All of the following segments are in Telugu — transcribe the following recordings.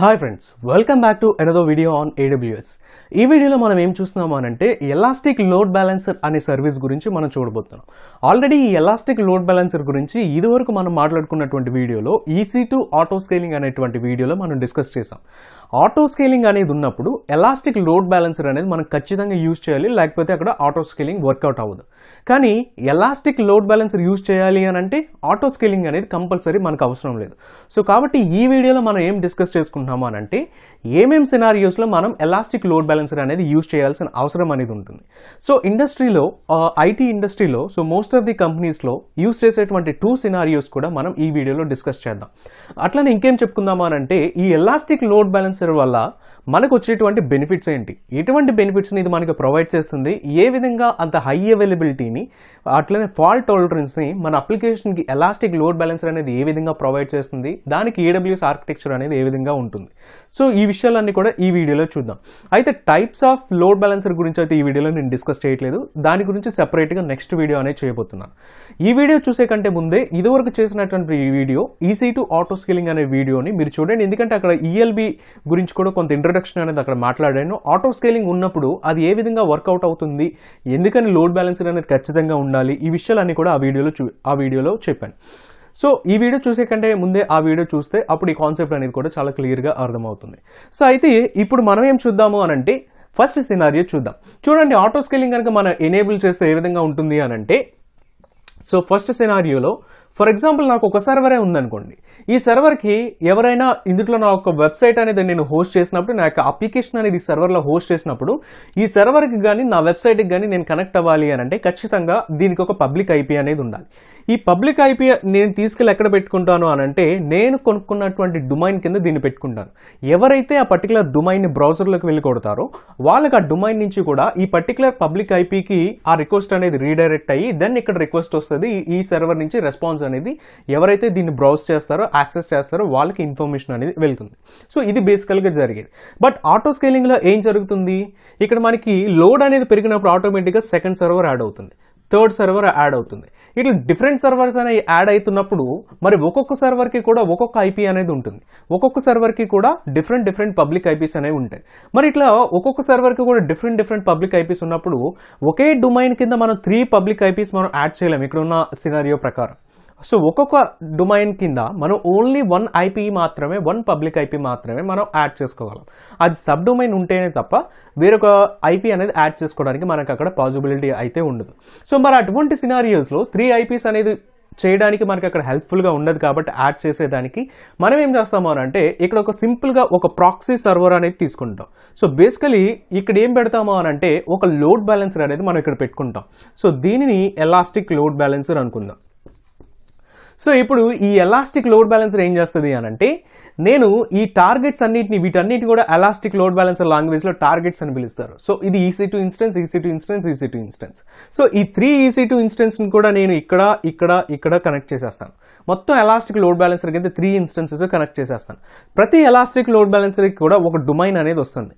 Hi friends, welcome back to another video on AWS. ఈ వీడియోలో మనం ఏం చూస్తున్నామంటే ఎలాస్టిక్ లోడ్ బ్యాలెన్సర్ అనే సర్వీస్ గురించి మనం చూడబోతున్నాం. ఆల్రెడీ ఈ ఎలాస్టిక్ లోడ్ బ్యాలెన్సర్ గురించి ఇదివరకు మనం మాట్లాడుకున్నటువంటి వీడియోలో EC2 ఆటో స్కేలింగ్ అనేటువంటి వీడియోలో మనం డిస్కస్ చేసాం. ఆటో స్కేలింగ్ అనేది ఉన్నప్పుడు ఎలాస్టిక్ లోడ్ బ్యాలెన్సర్ అనేది మనం ఖచ్చితంగా యూజ్ చేయాలి, లేకపోతే అక్కడ ఆటో స్కేలింగ్ వర్కౌట్ అవ్వదు. కానీ ఎలాస్టిక్ లోడ్ బ్యాలెన్సర్ యూజ్ చేయాలి అని అంటే ఆటో స్కేలింగ్ అనేది కంపల్సరీ మనకు అవసరం లేదు. సో కాబట్టి ఈ వీడియోలో మనం ఏం డిస్కస్ చేసుకుంటాం అంటే ఏమేం సినారియోస్లో మనం ఎలాస్టిక్ లోడ్ బ్యాలెన్సర్ అనేది యూజ్ చేయాల్సిన అవసరం అనేది ఉంటుంది. సో ఇండస్ట్రీలో ఐటీ ఇండస్ట్రీలో సో మోస్ట్ ఆఫ్ ది కంపెనీస్లో యూజ్ చేసేటువంటి 2 సినారియోస్ కూడా మనం ఈ వీడియోలో డిస్కస్ చేద్దాం. అట్లనే ఇంకేం చెప్పుకుందామా అంటే ఈ ఎలాస్టిక్ లోడ్ బ్యాలెన్సర్ వల్ల మనకు వచ్చేటువంటి బెనిఫిట్స్ ఏంటి, ఎటువంటి బెనిఫిట్స్ని ఇది మనకు ప్రొవైడ్ చేస్తుంది, ఏ విధంగా అంత హై అవైలబిలిటీని అట్లనే ఫాల్ట్ టాలరెన్స్ని మన అప్లికేషన్కి ఎలాస్టిక్ లోడ్ బ్యాలెన్సర్ అనేది ఏ విధంగా ప్రొవైడ్ చేస్తుంది, దానికి AWS ఆర్కిటెక్చర్ అనేది ఏ విధంగా ఉంటుంది. సో ఈ విషయాలన్నీ కూడా ఈ వీడియోలో చూద్దాం. అయితే టైప్స్ ఆఫ్ లోడ్ బ్యాలెన్సర్ గురించి అయితే ఈ వీడియోలో నేను డిస్కస్ చేయట్లేదు, దాని గురించి సెపరేట్గా నెక్స్ట్ వీడియో అనేది చేయబోతున్నాను. ఈ వీడియో చూసే కంటే ముందే ఇదివరకు చేసినటువంటి ఈ వీడియో EC2 ఆటో స్కేలింగ్ అనే వీడియోని మీరు చూడండి, ఎందుకంటే అక్కడ ELB గురించి కూడా కొంత ఇంట్రొడక్షన్ అనేది అక్కడ మాట్లాడాను. ఆటో స్కేలింగ్ ఉన్నప్పుడు అది ఏ విధంగా వర్కౌట్ అవుతుంది, ఎందుకని లోడ్ బ్యాలెన్సర్ అనేది ఖచ్చితంగా ఉండాలి, ఈ విషయాలన్నీ కూడా ఆ వీడియోలో చెప్పాను. సో ఈ వీడియో చూసే కంటే ముందే ఆ వీడియో చూస్తే అప్పుడు ఈ కాన్సెప్ట్ అనేది కూడా చాలా క్లియర్గా అర్థమవుతుంది. సో అయితే ఇప్పుడు మనం ఏం చూద్దాము అనంటే ఫస్ట్ సినారియో చూద్దాం. చూడండి, ఆటో స్కేలింగ్ కనుక మనం ఎనేబుల్ చేస్తే ఏ విధంగా ఉంటుంది అనంటే, సో ఫస్ట్ సినారియోలో ఫర్ ఎగ్జాంపుల్ నాకు ఒక సర్వరే ఉందనుకోండి. ఈ సర్వర్కి ఎవరైనా ఇందులో నా ఒక వెబ్సైట్ అనేది నేను హోస్ట్ చేసినప్పుడు, నా యొక్క అప్లికేషన్ అనేది సర్వర్లో హోస్ట్ చేసినప్పుడు, ఈ సర్వర్కి కానీ నా వెబ్సైట్కి కానీ నేను కనెక్ట్ అవ్వాలి అని అంటే ఖచ్చితంగా దీనికి ఒక పబ్లిక్ IP అనేది ఉండాలి. ఈ పబ్లిక్ IP నేను తీసుకెళ్ళి ఎక్కడ పెట్టుకుంటాను అనంటే నేను కొనుక్కున్నటువంటి డొమైన్ కింద దీన్ని పెట్టుకుంటాను. ఎవరైతే ఆ పర్టికులర్ డొమైన్ని బ్రౌజర్లోకి వెళ్ళి కొడతారో వాళ్ళకి ఆ డొమైన్ నుంచి కూడా ఈ పర్టికులర్ పబ్లిక్ IPకి ఆ రిక్వెస్ట్ అనేది రీడైరెక్ట్ అయ్యి దెన్ ఇక్కడ రిక్వెస్ట్ వస్తుంది. ఈ సర్వర్ నుంచి రెస్పాన్స్ అనేది ఎవరైతే దీన్ని బ్రౌజ్ చేస్తారో యాక్సెస్ చేస్తారో వాళ్ళకి ఇన్ఫర్మేషన్ అనేది వెళ్తుంది. సో ఇది బేసికల్గా జరిగేది. బట్ ఆటో స్కేలింగ్లో ఏం జరుగుతుంది, ఇక్కడ మనకి లోడ్ అనేది పెరిగినప్పుడు ఆటోమేటిక్గా సెకండ్ సర్వర్ యాడ్ అవుతుంది, థర్డ్ సర్వర్ యాడ్ అవుతుంది. ఇట్లా డిఫరెంట్ సర్వర్స్ అనేవి యాడ్ అవుతున్నప్పుడు మరి ఒక్కొక్క సర్వర్కి కూడా ఒక్కొక్క IP అనేది ఉంటుంది, ఒక్కొక్క సర్వర్కి కూడా డిఫరెంట్ పబ్లిక్ IPs అనేవి ఉంటాయి. మరి ఇట్లా ఒక్కొక్క సర్వర్కి కూడా డిఫరెంట్ పబ్లిక్ IPs ఉన్నప్పుడు ఒకే డొమైన్ కింద మనం 3 పబ్లిక్ IPs మనం యాడ్ చేయలేము ఇక్కడ ఉన్న సినారియో ప్రకారం. సో ఒక్కొక్క డొమైన్ కింద మనం ఓన్లీ 1 IP మాత్రమే, 1 పబ్లిక్ IP మాత్రమే మనం యాడ్ చేసుకోగలం. అది సబ్ డొమైన్ ఉంటేనే తప్ప వేరొక IP అనేది యాడ్ చేసుకోవడానికి మనకు అక్కడ పాసిబిలిటీ అయితే ఉండదు. సో మరి అటువంటి సినారియోస్లో 3 IPs అనేది చేయడానికి మనకి అక్కడ హెల్ప్ఫుల్గా ఉండదు, కాబట్టి యాడ్ చేసేదానికి మనం ఏం చేస్తాము అంటే ఇక్కడ ఒక సింపుల్గా ఒక ప్రాక్సీ సర్వర్ అనేది తీసుకుంటాం. సో బేసికలీ ఇక్కడ ఏం పెడతాము అంటే ఒక లోడ్ బ్యాలెన్సర్ అనేది మనం ఇక్కడ పెట్టుకుంటాం. సో దీనిని ఎలాస్టిక్ లోడ్ బ్యాలెన్సర్ అనుకుందాం. సో ఇప్పుడు ఈ ఎలాస్టిక్ లోడ్ బ్యాలెన్సర్ ఏం చేస్తుంది అనంటే నేను ఈ టార్గెట్స్ అన్నింటినీ వీటన్నిటి కూడా ఎలాస్టిక్ లోడ్ బ్యాలెన్సర్ లాంగ్వేజ్లో టార్గెట్స్ అని పిలుస్తారు. సో ఇది EC2 ఇన్స్టెన్స్. సో ఈ 3 EC2 ఇన్స్టెన్స్ని కూడా నేను ఇక్కడ ఇక్కడ కనెక్ట్ చేసేస్తాను. మొత్తం ఎలాస్టిక్ లోడ్ బ్యాలెన్సర్ కింద 3 ఇన్స్టెన్సెస్ కనెక్ట్ చేసేస్తాను. ప్రతి ఎలాస్టిక్ లోడ్ బ్యాలెన్సర్కి కూడా ఒక డొమైన్ అనేది వస్తుంది.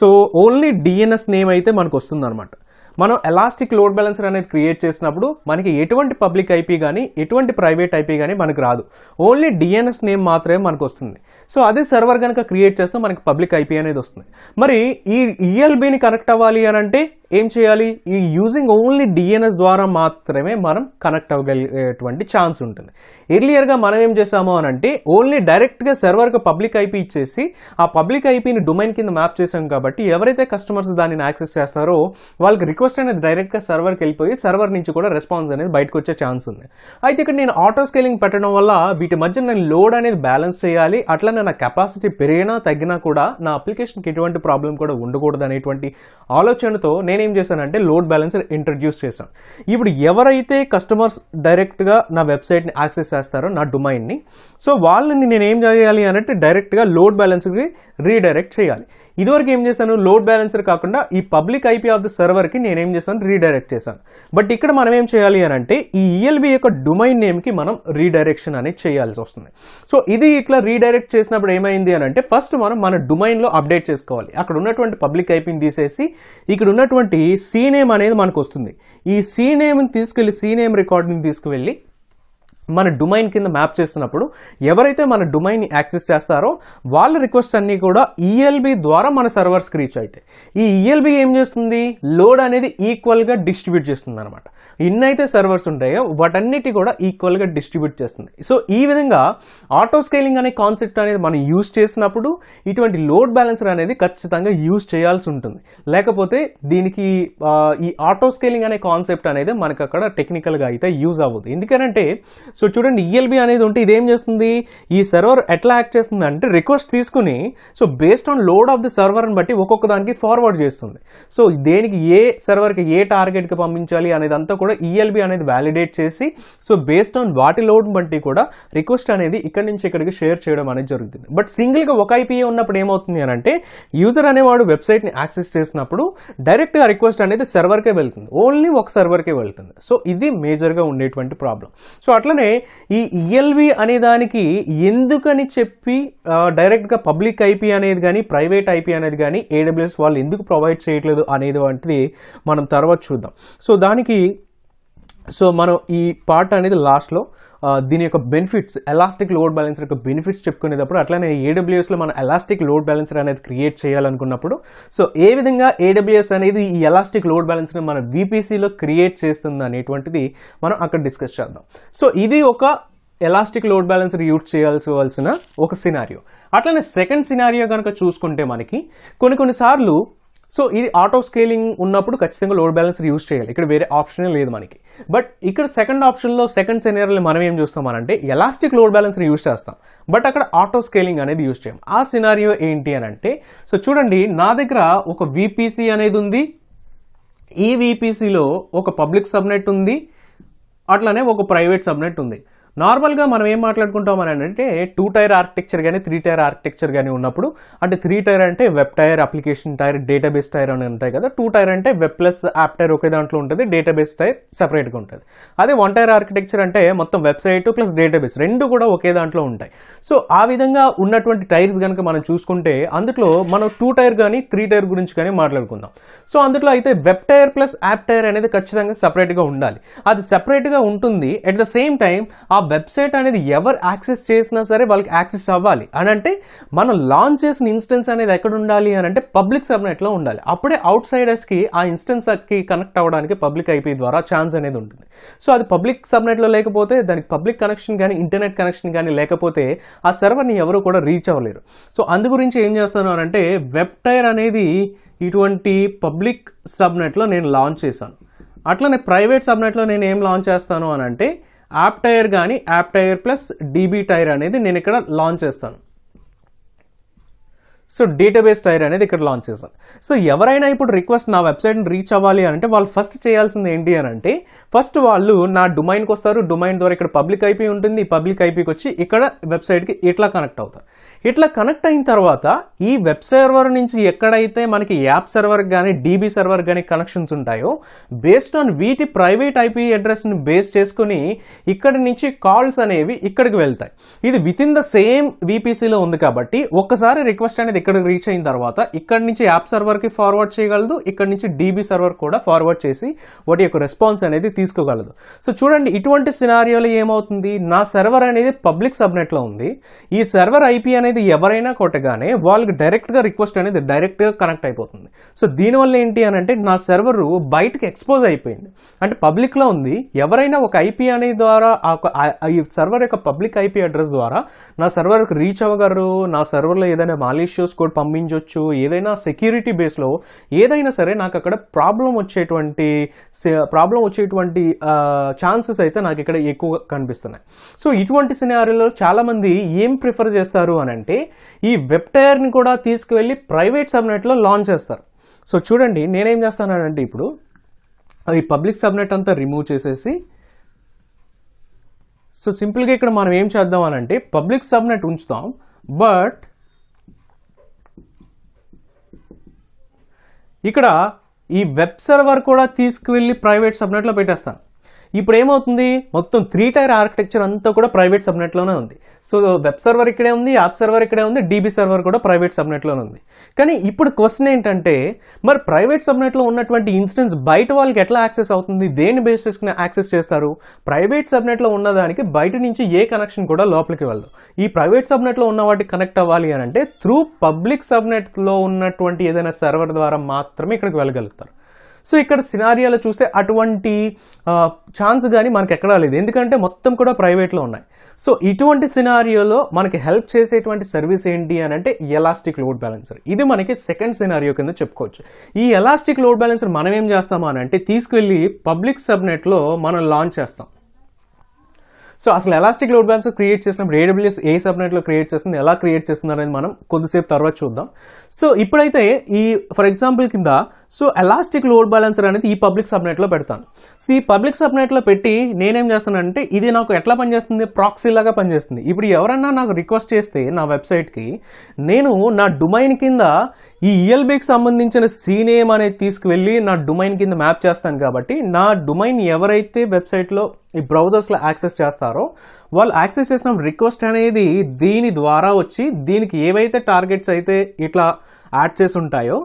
సో ఓన్లీ DNS నేమ్ అయితే మనకు వస్తుంది అనమాట. మనం ఎలాస్టిక్ లోడ్ బ్యాలెన్సర్ అనేది క్రియేట్ చేసినప్పుడు మనకి ఎటువంటి పబ్లిక్ IP కానీ ఎటువంటి ప్రైవేట్ IP కానీ మనకు రాదు, ఓన్లీ DNS నేమ్ మాత్రమే మనకు వస్తుంది. సో అదే సర్వర్ కనుక క్రియేట్ చేస్తే మనకి పబ్లిక్ IP అనేది వస్తుంది. మరి ఈ ELBని కనెక్ట్ అవ్వాలి అని అంటే ఏం చేయాలి, ఈ యూజింగ్ ఓన్లీ DNS ద్వారా మాత్రమే మనం కనెక్ట్ అవ్వగలిగేటువంటి ఛాన్స్ ఉంటుంది. ఎర్లియర్గా మనం ఏం చేసాము అని అంటే ఓన్లీ డైరెక్ట్గా సర్వర్కి పబ్లిక్ IP ఇచ్చేసి ఆ పబ్లిక్ IPని డొమైన్ కింద మ్యాప్ చేసాం, కాబట్టి ఎవరైతే కస్టమర్స్ దానిని యాక్సెస్ చేస్తారో వాళ్ళకి రిక్వెస్ట్ అనేది డైరెక్ట్గా సర్వర్కి వెళ్ళిపోయి సర్వర్ నుంచి కూడా రెస్పాన్స్ అనేది బయటకు వచ్చే ఛాన్స్ ఉంది. అయితే ఇక్కడ నేను ఆటో స్కేలింగ్ పెట్టడం వల్ల వీటి మధ్య నేను లోడ్ అనేది బ్యాలెన్స్ చేయాలి, అట్లా నా కెపాసిటీ పెరిగినా తగ్గినా కూడా నా అప్లికేషన్కి ఎటువంటి ప్రాబ్లం కూడా ఉండకూడదు అనేటువంటి ఆలోచనతో నేనేం చేశానంటే లోడ్ బ్యాలెన్సర్ ఇంట్రడ్యూస్ చేశాను. ఇప్పుడు ఎవరైతే కస్టమర్స్ డైరెక్ట్గా నా వెబ్సైట్ని యాక్సెస్ చేస్తారో నా డొమైన్ని, సో వాళ్ళని నేనేం చేయాలి అంటే డైరెక్ట్గా లోడ్ బ్యాలెన్సర్కి రీడైరెక్ట్ చేయాలి. ఇదివరకు ఏం చేశాను, లోడ్ బ్యాలెన్సర్ కాకుండా ఈ పబ్లిక్ IP ఆఫ్ ద సర్వర్కి నేనేం చేశాను, రీడైరెక్ట్ చేశాను. బట్ ఇక్కడ మనం ఏం చేయాలి అంటే ఈ ELB యొక్క డొమైన్ నేమ్కి మనం రీడైరెక్షన్ అనేది చేయాల్సి వస్తుంది. సో ఇది ఇట్లా రీడైరెక్ట్ చేసినప్పుడు ఏమైంది అంటే ఫస్ట్ మనం మన డొమైన్లో అప్డేట్ చేసుకోవాలి. అక్కడ ఉన్నటువంటి పబ్లిక్ IPని తీసేసి ఇక్కడ ఉన్నటువంటి CNAME అనేది మనకు వస్తుంది. ఈ CNAMEని తీసుకెళ్ళి CNAME రికార్డుని తీసుకువెళ్ళి మన డొమైన్ కింద మ్యాప్ చేస్తున్నప్పుడు ఎవరైతే మన డొమైన్ ని యాక్సెస్ చేస్తారో వాళ్ళ రిక్వెస్ట్ అన్ని కూడా ఈఎల్బి ద్వారా మన సర్వర్స్ కి రీచ్ అవుతాయి. ఈ ఈఎల్బి ఏం చేస్తుంది, లోడ్ అనేది ఈక్వల్ గా డిస్ట్రిబ్యూట్ చేస్తుందన్నమాట. ఇన్నైతే సర్వర్స్ ఉంటాయో వాటన్నిటి కూడా ఈక్వల్ గా డిస్ట్రిబ్యూట్ చేస్తుంది. సో ఈ విధంగా ఆటో స్కేలింగ్ అనే కాన్సెప్ట్ అనేది మనం యూజ్ చేసినప్పుడు ఇటువంటి లోడ్ బ్యాలెన్సర్ అనేది ఖచ్చితంగా యూజ్ చేయాల్సి ఉంటుంది. లేకపోతే దీనికి ఈ ఆటో స్కేలింగ్ అనే కాన్సెప్ట్ అనేది మనకు అక్కడ టెక్నికల్ గా అయితే యూజ్ అవ్వదు. ఎందుకంటే సో చూడండి, ఈఎల్బి అనేది ఉంటే ఇదేం చేస్తుంది, ఈ సర్వర్ ఎట్లా యాక్ట్ చేస్తుంది అంటే రిక్వెస్ట్ తీసుకుని so based on load of the సర్వర్ని బట్టి ఒక్కొక్క దానికి ఫార్వర్డ్ చేస్తుంది. సో దేనికి ఏ సర్వర్కి ఏ టార్గెట్కి పంపించాలి అనేది అంతా కూడా ఈఎల్బి అనేది వ్యాలిడేట్ చేసి సో బేస్డ్ ఆన్ వాటి లోడ్ బట్టి కూడా రిక్వెస్ట్ అనేది ఇక్కడి నుంచి ఇక్కడికి షేర్ చేయడం అనేది జరుగుతుంది. బట్ సింగిల్గా ఒక ఐపీఏ ఉన్నప్పుడు ఏమవుతుంది అని అంటే యూజర్ అనేవాడు వెబ్సైట్ని యాక్సెస్ చేసినప్పుడు డైరెక్ట్గా రిక్వెస్ట్ అనేది సర్వర్కే వెళ్తుంది, ఓన్లీ ఒక సర్వర్కే వెళ్తుంది. సో ఇది మేజర్గా ఉండేటువంటి ప్రాబ్లం. సో అట్లనే ఈ ఈఎల్బి అనే దానికి ఎందుకని చెప్పి డైరెక్ట్గా పబ్లిక్ ఐపీ అనేది కానీ ప్రైవేట్ ఐపీ అనేది కానీ ఏడబ్ల్యూఎస్ వాళ్ళు ఎందుకు ప్రొవైడ్ చేయట్లేదు అనేది వంటిది మనం తర్వాత చూద్దాం. సో దానికి సో మనం ఈ పార్ట్ అనేది లాస్ట్లో దీని యొక్క బెనిఫిట్స్, ఎలాస్టిక్ లోడ్ బ్యాలెన్సర్ యొక్క బెనిఫిట్స్ చెప్పుకునేటప్పుడు అట్లనే ఏడబ్ల్యూఎస్లో మనం ఎలాస్టిక్ లోడ్ బ్యాలెన్సర్ అనేది క్రియేట్ చేయాలనుకున్నప్పుడు సో ఏ విధంగా ఏడబ్ల్యూఎస్ అనేది ఈ ఎలాస్టిక్ లోడ్ బ్యాలెన్సర్ మన వీపీసీలో క్రియేట్ చేస్తుంది అనేటువంటిది మనం అక్కడ డిస్కస్ చేద్దాం. సో ఇది ఒక ఎలాస్టిక్ లోడ్ బ్యాలెన్సర్ యూజ్ చేయాల్సిన ఒక సినారియో. అట్లనే సెకండ్ సినారియో కనుక చూసుకుంటే మనకి కొన్నిసార్లు సో ఇది ఆటో స్కేలింగ్ ఉన్నప్పుడు ఖచ్చితంగా లోడ్ బ్యాలెన్సర్ యూజ్ చేయాలి, ఇక్కడ వేరే ఆప్షన్ లేదు మనకి. బట్ ఇక్కడ సెకండ్ ఆప్షన్లో సెకండ్ సినారియోలో మనం ఏం చూస్తామనంటే ఎలాస్టిక్ లోడ్ బ్యాలెన్సర్ యూజ్ చేస్తాం, బట్ అక్కడ ఆటో స్కేలింగ్ అనేది యూజ్ చేయం. ఆ సినారియో ఏంటి అని అంటే సో చూడండి, నా దగ్గర ఒక వీపీసీ అనేది ఉంది, ఈ వీపీసీలో ఒక పబ్లిక్ సబ్నెట్ ఉంది, అట్లానే ఒక ప్రైవేట్ సబ్నెట్ ఉంది. నార్మల్గా మనం ఏం మాట్లాడుకుంటాం అని అంటే 2 టైర్ ఆర్కిటెక్చర్ కానీ 3 టైర్ ఆర్కిటెక్చర్ కానీ ఉన్నప్పుడు అంటే 3 టైర్ అంటే web tier, application tier, database tier అని ఉంటాయి కదా. 2 టైర్ అంటే వెబ్ ప్లస్ యాప్ టైర్ ఒకే దాంట్లో ఉంటుంది, డేటాబేస్ టైర్ సెపరేట్గా ఉంటుంది. అదే 1 టైర్ ఆర్కిటెక్చర్ అంటే మొత్తం వెబ్సైట్ ప్లస్ డేటాబేస్ రెండు కూడా ఒకే దాంట్లో ఉంటాయి. సో ఆ విధంగా ఉన్నటువంటి టైర్స్ కనుక మనం చూసుకుంటే అందులో మనం 2 టైర్ కానీ 3 టైర్ గురించి కానీ మాట్లాడుకుందాం. సో అందులో అయితే web tier plus app tier అనేది ఖచ్చితంగా సెపరేట్గా ఉండాలి. అది సెపరేట్గా ఉంటుంది. అట్ ద సేమ్ టైం ఆ వెబ్సైట్ అనేది ఎవరు యాక్సెస్ చేసినా సరే వాళ్ళకి యాక్సెస్ అవ్వాలి అని అంటే మనం లాంచ్ చేసిన ఇన్స్టెన్స్ అనేది ఎక్కడ ఉండాలి అని అంటే పబ్లిక్ సబ్నెట్లో ఉండాలి. అప్పుడే అవుట్ సైడర్స్కి ఆ ఇన్స్టెన్స్కి కనెక్ట్ అవ్వడానికి పబ్లిక్ ఐపీ ద్వారా ఛాన్స్ అనేది ఉంటుంది. సో అది పబ్లిక్ సబ్నెట్లో లేకపోతే దానికి పబ్లిక్ కనెక్షన్ కానీ ఇంటర్నెట్ కనెక్షన్ కానీ లేకపోతే ఆ సర్వర్ని ఎవరు కూడా రీచ్ అవ్వలేరు. సో అందు గురించి ఏం చేస్తాను అని అంటే వెబ్ టైర్ అనేది ఇటువంటి పబ్లిక్ సబ్నెట్లో నేను లాంచ్ చేశాను. అట్లనే ప్రైవేట్ సబ్నెట్లో నేను ఏం లాంచ్ చేస్తాను అని అంటే యాప్ టైర్ కానీ app tier plus DB tier అనేది నేను ఇక్కడ లాంచ్ చేస్తాను. సో డేటాబేస్ టైర్ అనేది ఇక్కడ లాంచ్ చేశాను. సో ఎవరైనా ఇప్పుడు రిక్వెస్ట్ నా వెబ్సైట్ని రీచ్ అవ్వాలి అంటే వాళ్ళు ఫస్ట్ చేయాల్సింది ఏంటి అని అంటే ఫస్ట్ వాళ్ళు నా డొమైన్కి వస్తారు, డొమైన్ ద్వారా ఇక్కడ పబ్లిక్ ఐపీ ఉంటుంది, పబ్లిక్ ఐపీకి వచ్చి ఇక్కడ వెబ్సైట్కి ఇట్లా కనెక్ట్ అవుతారు. ఇట్లా కనెక్ట్ అయిన తర్వాత ఈ వెబ్ సర్వర్ నుంచి ఎక్కడైతే మనకి యాప్ సర్వర్ కానీ డీబీ సర్వర్ కానీ కనెక్షన్స్ ఉంటాయో బేస్డ్ ఆన్ వీటి ప్రైవేట్ ఐపీ అడ్రస్ని బేస్ చేసుకుని ఇక్కడి నుంచి కాల్స్ అనేవి ఇక్కడికి వెళ్తాయి. ఇది విత్ ఇన్ ద సేమ్ వీపీసీలో ఉంది కాబట్టి ఒక్కసారి రిక్వెస్ట్ అనేది ఇక్కడ రీచ్ అయిన తర్వాత ఇక్కడి నుంచి యాప్ సర్వర్కి ఫార్వర్డ్ చేయగలదు, ఇక్కడి నుంచి డీబీ సర్వర్ కూడా ఫార్వర్డ్ చేసి వాటి యొక్క రెస్పాన్స్ అనేది తీసుకోగలదు. సో చూడండి, ఇటువంటి సినారియోలో ఏమవుతుంది, నా సర్వర్ అనేది పబ్లిక్ సబ్నెట్లో ఉంది, ఈ సర్వర్ ఐపీ అనేది ఎవరైనా కొట్టగానే వాళ్ళకి డైరెక్ట్గా రిక్వెస్ట్ అనేది డైరెక్ట్గా కనెక్ట్ అయిపోతుంది. సో దీనివల్ల ఏంటి అని అంటే నా సర్వరు బయటకు ఎక్స్పోజ్ అయిపోయింది, అంటే పబ్లిక్లో ఉంది, ఎవరైనా ఒక ఐపీ అనేది ద్వారా ఈ సర్వర్ యొక్క పబ్లిక్ ఐపీ అడ్రస్ ద్వారా నా సర్వర్కి రీచ్ అవ్వగలరు, నా సర్వర్లో ఏదైనా మాలిషియస్ కోడ్ పంపించవచ్చు, ఏదైనా సెక్యూరిటీ బేస్లో ఏదైనా సరే నాకు అక్కడ ప్రాబ్లం వచ్చేటువంటి ఛాన్సెస్ అయితే నాకు ఇక్కడ ఎక్కువ కనిపిస్తున్నాయి. సో ఇటువంటి సినారియోలో చాలామంది ఏం ప్రిఫర్ చేస్తారు అని అంటే ఈ వెబ్ టైర్ని కూడా తీసుకువెళ్ళి ప్రైవేట్ సబ్నెట్లో లాంచ్ చేస్తారు. సో చూడండి, నేనేం చేస్తానంటే ఇప్పుడు ఈ పబ్లిక్ సబ్నెట్ అంతా రిమూవ్ చేసేసి సో సింపుల్గా ఇక్కడ మనం ఏం చేద్దాం అని అంటే పబ్లిక్ సబ్నెట్ ఉంచుతాం, బట్ ఇక్కడ ఈ వెబ్ సర్వర్ కూడా తీసుకువెళ్ళి ప్రైవేట్ సబ్నెట్లో పెట్టేస్తాను. ఇప్పుడు ఏమవుతుంది మొత్తం 3 tier ఆర్కిటెక్చర్ అంతా కూడా ప్రైవేట్ సబ్నెట్ లోనే ఉంది సో వెబ్ సర్వర్ ఇక్కడే ఉంది యాప్ సర్వర్ ఇక్కడే ఉంది DB సర్వర్ కూడా ప్రైవేట్ సబ్నెట్ లోనే ఉంది కానీ ఇప్పుడు క్వశ్చన్ ఏంటంటే మరి ప్రైవేట్ సబ్నెట్ లో ఉన్నటువంటి ఇన్స్టెన్స్ బయట వాళ్ళకి ఎట్లా యాక్సెస్ అవుతుంది దేని బేసిస్ మీద యాక్సెస్ చేస్తారు ప్రైవేట్ సబ్నెట్ లో ఉన్నదానికి బయట నుంచి ఏ కనెక్షన్ కూడా లోపలికి వెళ్ళదు ఈ ప్రైవేట్ సబ్నెట్ లో ఉన్న వాటికి కనెక్ట్ అవ్వాలి అని అంటే త్రూ పబ్లిక్ సబ్నెట్ లో ఉన్నటువంటి ఏదైనా సర్వర్ ద్వారా మాత్రమే ఇక్కడికి వెళ్ళగలుగుతారు సో ఇక్కడ సినారియాలో చూస్తే అటువంటి ఛాన్స్ గాని మనకి ఎక్కడా లేదు ఎందుకంటే మొత్తం కూడా ప్రైవేట్ లో ఉన్నాయి సో ఇటువంటి సినారియోలో మనకి హెల్ప్ చేసేటువంటి సర్వీస్ ఏంటి అని అంటే ఎలాస్టిక్ లోడ్ బ్యాలెన్సర్ ఇది మనకి సెకండ్ సినారియో కింద చెప్పుకోవచ్చు ఈ ఎలాస్టిక్ లోడ్ బ్యాలెన్సర్ మనం ఏం చేస్తామా అని అంటే తీసుకెళ్లి పబ్లిక్ సబ్నెట్ లో మనం లాంచ్ చేస్తాం సో అసలు ఎలాస్టిక్ లోడ్ బ్యాలెన్సర్ క్రియేట్ చేసినప్పుడు AWS ఏ సబ్నెట్ లో క్రియేట్ చేస్తుంది ఎలా క్రియేట్ చేస్తుంది అనేది మనం కొద్దిసేపు తర్వాత చూద్దాం సో ఇప్పుడైతే ఈ ఫర్ ఎగ్జాంపుల్ కింద సో ఎలాస్టిక్ లోడ్ బ్యాలెన్సర్ అనేది ఈ పబ్లిక్ సబ్నెట్ లో పెడతాను సో ఈ పబ్లిక్ సబ్నెట్ లో పెట్టి నేనేం చేస్తానంటే ఇది నాకు ఎట్లా పనిచేస్తుంది ప్రాక్సీ లాగా పనిచేస్తుంది ఇప్పుడు ఎవరన్నా నాకు రిక్వెస్ట్ చేస్తే నా వెబ్సైట్ కి నేను నా డొమైన్ కింద ఈ ELB కి సంబంధించిన CNAME అనేది తీసుకువెళ్ళి నా డొమైన్ కింద మ్యాప్ చేస్తాను కాబట్టి నా డొమైన్ ఎవరైతే వెబ్సైట్ లో ఈ బ్రౌజర్స్లో యాక్సెస్ చేస్తారో వాళ్ళు యాక్సెస్ చేసిన రిక్వెస్ట్ అనేది దీని ద్వారా వచ్చి దీనికి ఏవైతే టార్గెట్స్ అయితే ఇట్లా యాడ్ చేసి ఉంటాయో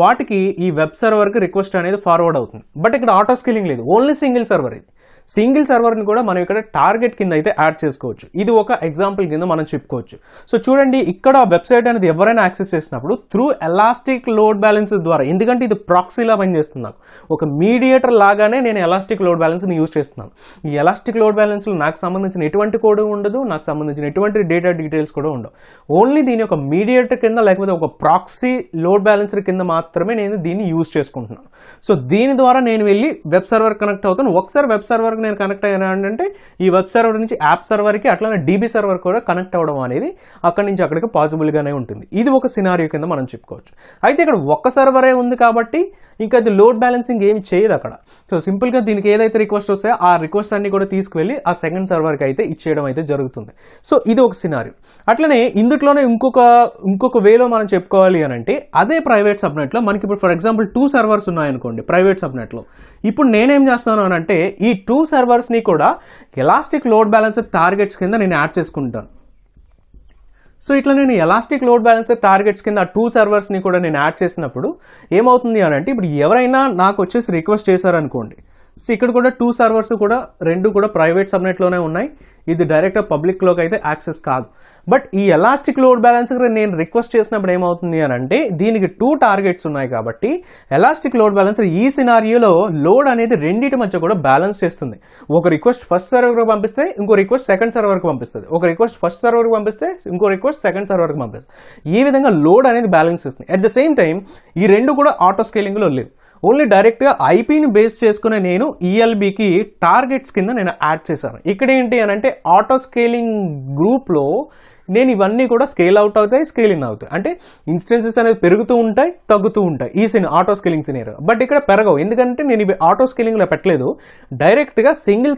వాటికి ఈ వెబ్ సర్వర్కి రిక్వెస్ట్ అనేది ఫార్వర్డ్ అవుతుంది బట్ ఇక్కడ ఆటో స్కేలింగ్ లేదు ఓన్లీ సింగిల్ సర్వర్ ఇది సింగిల్ సర్వర్ని కూడా మనం ఇక్కడ టార్గెట్ కింద అయితే యాడ్ చేసుకోవచ్చు ఇది ఒక ఎగ్జాంపుల్ కింద మనం చెప్పుకోవచ్చు సో చూడండి ఇక్కడ వెబ్సైట్ అనేది ఎవరైనా యాక్సెస్ చేసినప్పుడు త్రూ ఎలాస్టిక్ లోడ్ బ్యాలెన్స్ ద్వారా ఎందుకంటే ఇది ప్రాక్సీలా పనిచేస్తుంది నాకు ఒక మీడియేటర్ లాగానే నేను ఎలాస్టిక్ లోడ్ బ్యాలెన్స్ని యూజ్ చేస్తున్నాను ఈ ఎలాస్టిక్ లోడ్ బ్యాలెన్స్లో నాకు సంబంధించిన ఎటువంటి కోడ్ ఉండదు నాకు సంబంధించిన ఎటువంటి డేటా డీటెయిల్స్ కూడా ఉండవు ఓన్లీ దీని ఒక మీడియేటర్ కింద లేకపోతే ఒక ప్రాక్సీ లోడ్ బ్యాలెన్సర్ కింద మాత్రమే నేను దీన్ని యూజ్ చేసుకుంటున్నాను సో దీని ద్వారా నేను వెళ్ళి వెబ్ సర్వర్ కనెక్ట్ అవుతాను ఒకసారి వెబ్ సర్వర్ నేను కనెక్ట్ అయ్యానంటే ఈ వెబ్ సర్వర్ నుంచి యాప్ సర్వర్కి అట్లానే DB సర్వర్ కూడా కనెక్ట్ అవ్వడం అనేది అక్కడి నుంచి అక్కడికి పాసిబుల్ గానే ఉంటుంది ఇది ఒక సినారియో కింద మనం చెప్పుకోవచ్చు అయితే ఇక్కడ ఒక్క సర్వరే ఉంది కాబట్టి ఇంకా అది లోడ్ బ్యాలెన్సింగ్ ఏమి చేయదు అక్కడ సో సింపుల్ గా దీనికి ఏదైతే రిక్వెస్ట్ వస్తాయో ఆ రిక్వెస్ట్ అన్ని కూడా తీసుకువెళ్ళి ఆ సెకండ్ సర్వర్కి అయితే ఇచ్చేయడం అయితే జరుగుతుంది సో ఇది ఒక సినారియో అట్లనే ఇందుట్లోనే ఇంకొక వేలో మనం చెప్పుకోవాలి అని అంటే అదే ప్రైవేట్ సబ్నెట్ లో మనకి ఇప్పుడు ఫర్ ఎగ్జాంపుల్ 2 servers ఉన్నాయనుకోండి ప్రైవేట్ సబ్నెట్ లో ఇప్పుడు నేనేం చేస్తాను అని అంటే ఈ 2 servers ని కూడా ఎలాస్టిక్ లోడ్ బ్యాలెన్సర్ టార్గెట్స్ కింద నేను యాడ్ చేసుకుంటాను సో ఇట్లా నేను ఎలాస్టిక్ లోడ్ బ్యాలెన్సర్ టార్గెట్స్ కింద 2 servers ని కూడా నేను యాడ్ చేసినప్పుడు ఏమవుతుంది అని అంటే ఇప్పుడు ఎవరైనా నాకు వచ్చేసి రిక్వెస్ట్ చేశారనుకోండి సో ఇక్కడ కూడా 2 servers కూడా రెండు కూడా ప్రైవేట్ సబ్నెట్లోనే ఉన్నాయి ఇది డైరెక్ట్గా పబ్లిక్లోకి అయితే యాక్సెస్ కాదు బట్ ఈ ఎలాస్టిక్ లోడ్ బ్యాలెన్సర్ నేను రిక్వెస్ట్ చేసినప్పుడు ఏమవుతుంది అని అంటే దీనికి 2 targets ఉన్నాయి కాబట్టి ఎలాస్టిక్ లోడ్ బ్యాలెన్సర్ ఈ సినారియోలో లోడ్ అనేది రెండింటి మధ్య కూడా బ్యాలెన్స్ చేస్తుంది ఒక రిక్వెస్ట్ ఫస్ట్ సర్వర్కి పంపిస్తే ఇంకో రిక్వెస్ట్ సెకండ్ సర్వర్కి పంపిస్తుంది ఒక రిక్వెస్ట్ ఫస్ట్ సర్వర్కి పంపిస్తే ఇంకో రిక్వెస్ట్ సెకండ్ సర్వర్కి పంపిస్తుంది ఈ విధంగా లోడ్ అనేది బ్యాలెన్స్ చేస్తుంది అట్ ద సేమ్ టైం ఈ రెండు కూడా ఆటో స్కేలింగ్లో లేవు ఓన్లీ డైరెక్ట్గా ఐపీని బేస్ చేసుకునే నేను ELBకి టార్గెట్స్ కింద నేను యాడ్ చేశాను ఇక్కడ ఏంటి అని అంటే ఆటో స్కేలింగ్ గ్రూప్లో నేను ఇవన్నీ కూడా స్కేల్ అవుట్ అవుతాయి స్కేల్ ఇన్ అవుతాయి అంటే ఇన్స్టెన్సెస్ అనేది పెరుగుతూ ఉంటాయి తగ్గుతూ ఉంటాయి ఈ ఆటో స్కేలింగ్ సినారియో బట్ ఇక్కడ పెరగవు ఎందుకంటే నేను ఇవి ఆటో స్కేలింగ్లో పెట్టలేదు డైరెక్ట్గా సింగిల్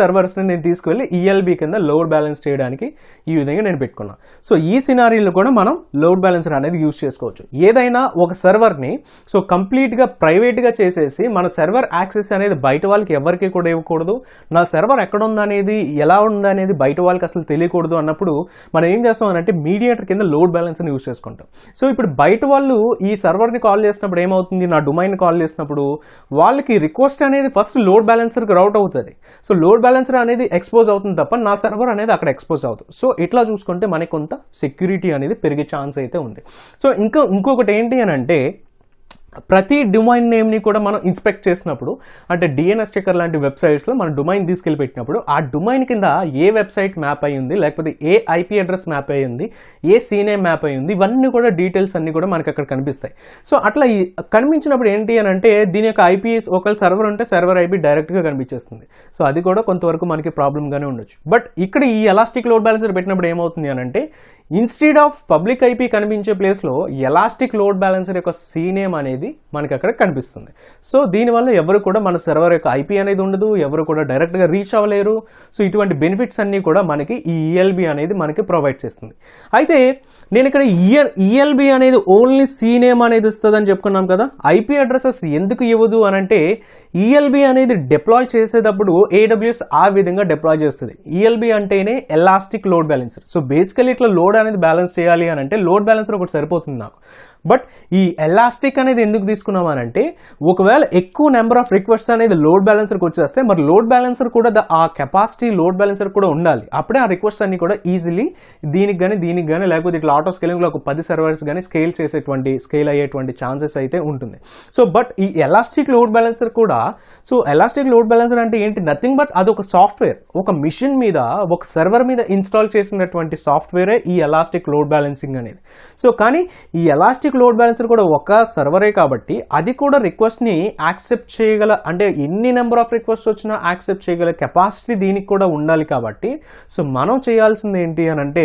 సర్వర్స్ని నేను తీసుకువెళ్ళి ELB కింద లోడ్ బ్యాలెన్స్ చేయడానికి ఈ విధంగా నేను పెట్టుకున్నాను సో ఈ సినారియోలో కూడా మనం లోడ్ బ్యాలెన్సర్ అనేది యూజ్ చేసుకోవచ్చు ఏదైనా ఒక సర్వర్ని సో కంప్లీట్గా ప్రైవేట్గా చేసేసి మన సర్వర్ యాక్సెస్ అనేది బయట వాళ్ళకి ఎవరికి కూడా ఇవ్వకూడదు నా సర్వర్ ఎక్కడ ఉందనేది ఎలా ఉందనేది బయట వాళ్ళకి అసలు తెలియకూడదు అన్నప్పుడు మన ఏం చేస్తామనంటే మీడియేటర్ కింద లోడ్ బ్యాలెన్స్ని యూజ్ చేసుకుంటాం సో ఇప్పుడు బయట వాళ్ళు ఈ సర్వర్ని కాల్ చేసినప్పుడు ఏమవుతుంది నా డొమైన్ కాల్ చేసినప్పుడు వాళ్ళకి రిక్వెస్ట్ అనేది ఫస్ట్ లోడ్ బ్యాలెన్సర్కి రౌట్ అవుతుంది సో లోడ్ బ్యాలెన్సర్ అనేది ఎక్స్పోజ్ అవుతుంది తప్ప నా సర్వర్ అనేది అక్కడ ఎక్స్పోజ్ అవుతుంది సో ఇట్లా చూసుకుంటే మనకి కొంత సెక్యూరిటీ అనేది పెరిగే ఛాన్స్ అయితే ఉంది సో ఇంకొకటి ఏంటి అని అంటే ప్రతి డొమైన్ నేమ్ని కూడా మనం ఇన్స్పెక్ట్ చేసినప్పుడు అంటే DNS చెకర్ లాంటి వెబ్సైట్స్లో మన డొమైన్ తీసుకెళ్ళి పెట్టినప్పుడు ఆ డొమైన్ కింద ఏ వెబ్సైట్ మ్యాప్ అయి ఉంది లేకపోతే ఏ IP అడ్రస్ మ్యాప్ అయి ఉంది ఏ CNAME మ్యాప్ అయి ఉంది ఇవన్నీ కూడా డీటెయిల్స్ అన్నీ కూడా మనకి అక్కడ కనిపిస్తాయి సో అట్లా కనిపించినప్పుడు ఏంటి అని అంటే దీని యొక్క IP ఒకవేళ సర్వర్ ఉంటే సర్వర్ IP డైరెక్ట్గా కనిపించేస్తుంది సో అది కూడా కొంతవరకు మనకి ప్రాబ్లంగానే ఉండొచ్చు బట్ ఇక్కడ ఈ ఎలాస్టిక్ లోడ్ బ్యాలెన్సర్ పెట్టినప్పుడు ఏమవుతుంది అని అంటే ఇన్స్టెడ్ ఆఫ్ పబ్లిక్ IP కనిపించే ప్లేస్లో ఎలాస్టిక్ లోడ్ బ్యాలెన్సర్ యొక్క CNAME అనేది అనేది మనకి అక్కడ కనిపిస్తుంది. సో దీనివల్ల ఎవరు కూడా మన సర్వర్ యొక్క ఐపీ అనేది ఉండదు, ఎవరు కూడా డైరెక్ట్గా రీచ్ అవ్వలేరు. సో ఇటువంటి బెనిఫిట్స్ అన్నీ కూడా మనకి ఈ ఈఎల్బి అనేది మనకి ప్రొవైడ్ చేస్తుంది. అయితే నేను ఇక్కడ ఈఎల్బి అనేది ఓన్లీ సీనేమ్ అనేది ఇస్తుందని చెప్పుకున్నాం కదా, ఐపీ అడ్రసెస్ ఎందుకు ఇవ్వదు అని అంటే ఈఎల్బి అనేది డిప్లాయ్ చేసేటప్పుడు AWS ఆ విధంగా డిప్లాయ్ చేస్తుంది. ఈఎల్బి అంటేనే elastic load balancer. So basically ఇట్లా లోడ్ అనేది బ్యాలెన్స్ చేయాలి అని అంటే లోడ్ బ్యాలెన్సర్ ఒకటి సరిపోతుంది నాకు. బట్ ఈ ఎలాస్టిక్ అనేది ఎందుకు తీసుకున్నామనంటే ఒకవేళ ఎక్కువ నెంబర్ ఆఫ్ రిక్వెస్ట్ అనేది లోడ్ బ్యాలెన్సర్కి వచ్చేస్తే మరి లోడ్ బ్యాలెన్సర్ కూడా ఆ కెపాసిటీ లోడ్ బ్యాలెన్సర్ కూడా ఉండాలి. అప్పుడే ఆ రిక్వెస్ట్ అన్ని కూడా ఈజీలీ దీనికి కానీ లేకపోతే ఇట్లా ఆటో స్కేలింగ్లో ఒక 10 సర్వర్స్ కానీ స్కేల్ అయ్యేటువంటి ఛాన్సెస్ అయితే ఉంటుంది. సో బట్ ఈ ఎలాస్టిక్ లోడ్ బ్యాలెన్సర్ కూడా, సో ఎలాస్టిక్ లోడ్ బ్యాలెన్సర్ అంటే ఏంటి, నథింగ్ బట్ అదొక సాఫ్ట్వేర్, ఒక మిషన్ మీద ఒక సర్వర్ మీద ఇన్స్టాల్ చేసినటువంటి సాఫ్ట్వేరే ఈ ఎలాస్టిక్ లోడ్ బ్యాలెన్సింగ్ అనేది. సో కానీ ఈ ఎలాస్టిక్ లోడ్ బ్యాలెన్సర్ కూడా ఒక సర్వరే కాబట్టి అది కూడా రిక్వెస్ట్ని యాక్సెప్ట్ చేయగల, అంటే ఎన్ని నెంబర్ ఆఫ్ రిక్వెస్ట్ వచ్చినా యాక్సెప్ట్ చేయగల కెపాసిటీ దీనికి కూడా ఉండాలి కాబట్టి సో మనం చేయాల్సింది ఏంటి అని అంటే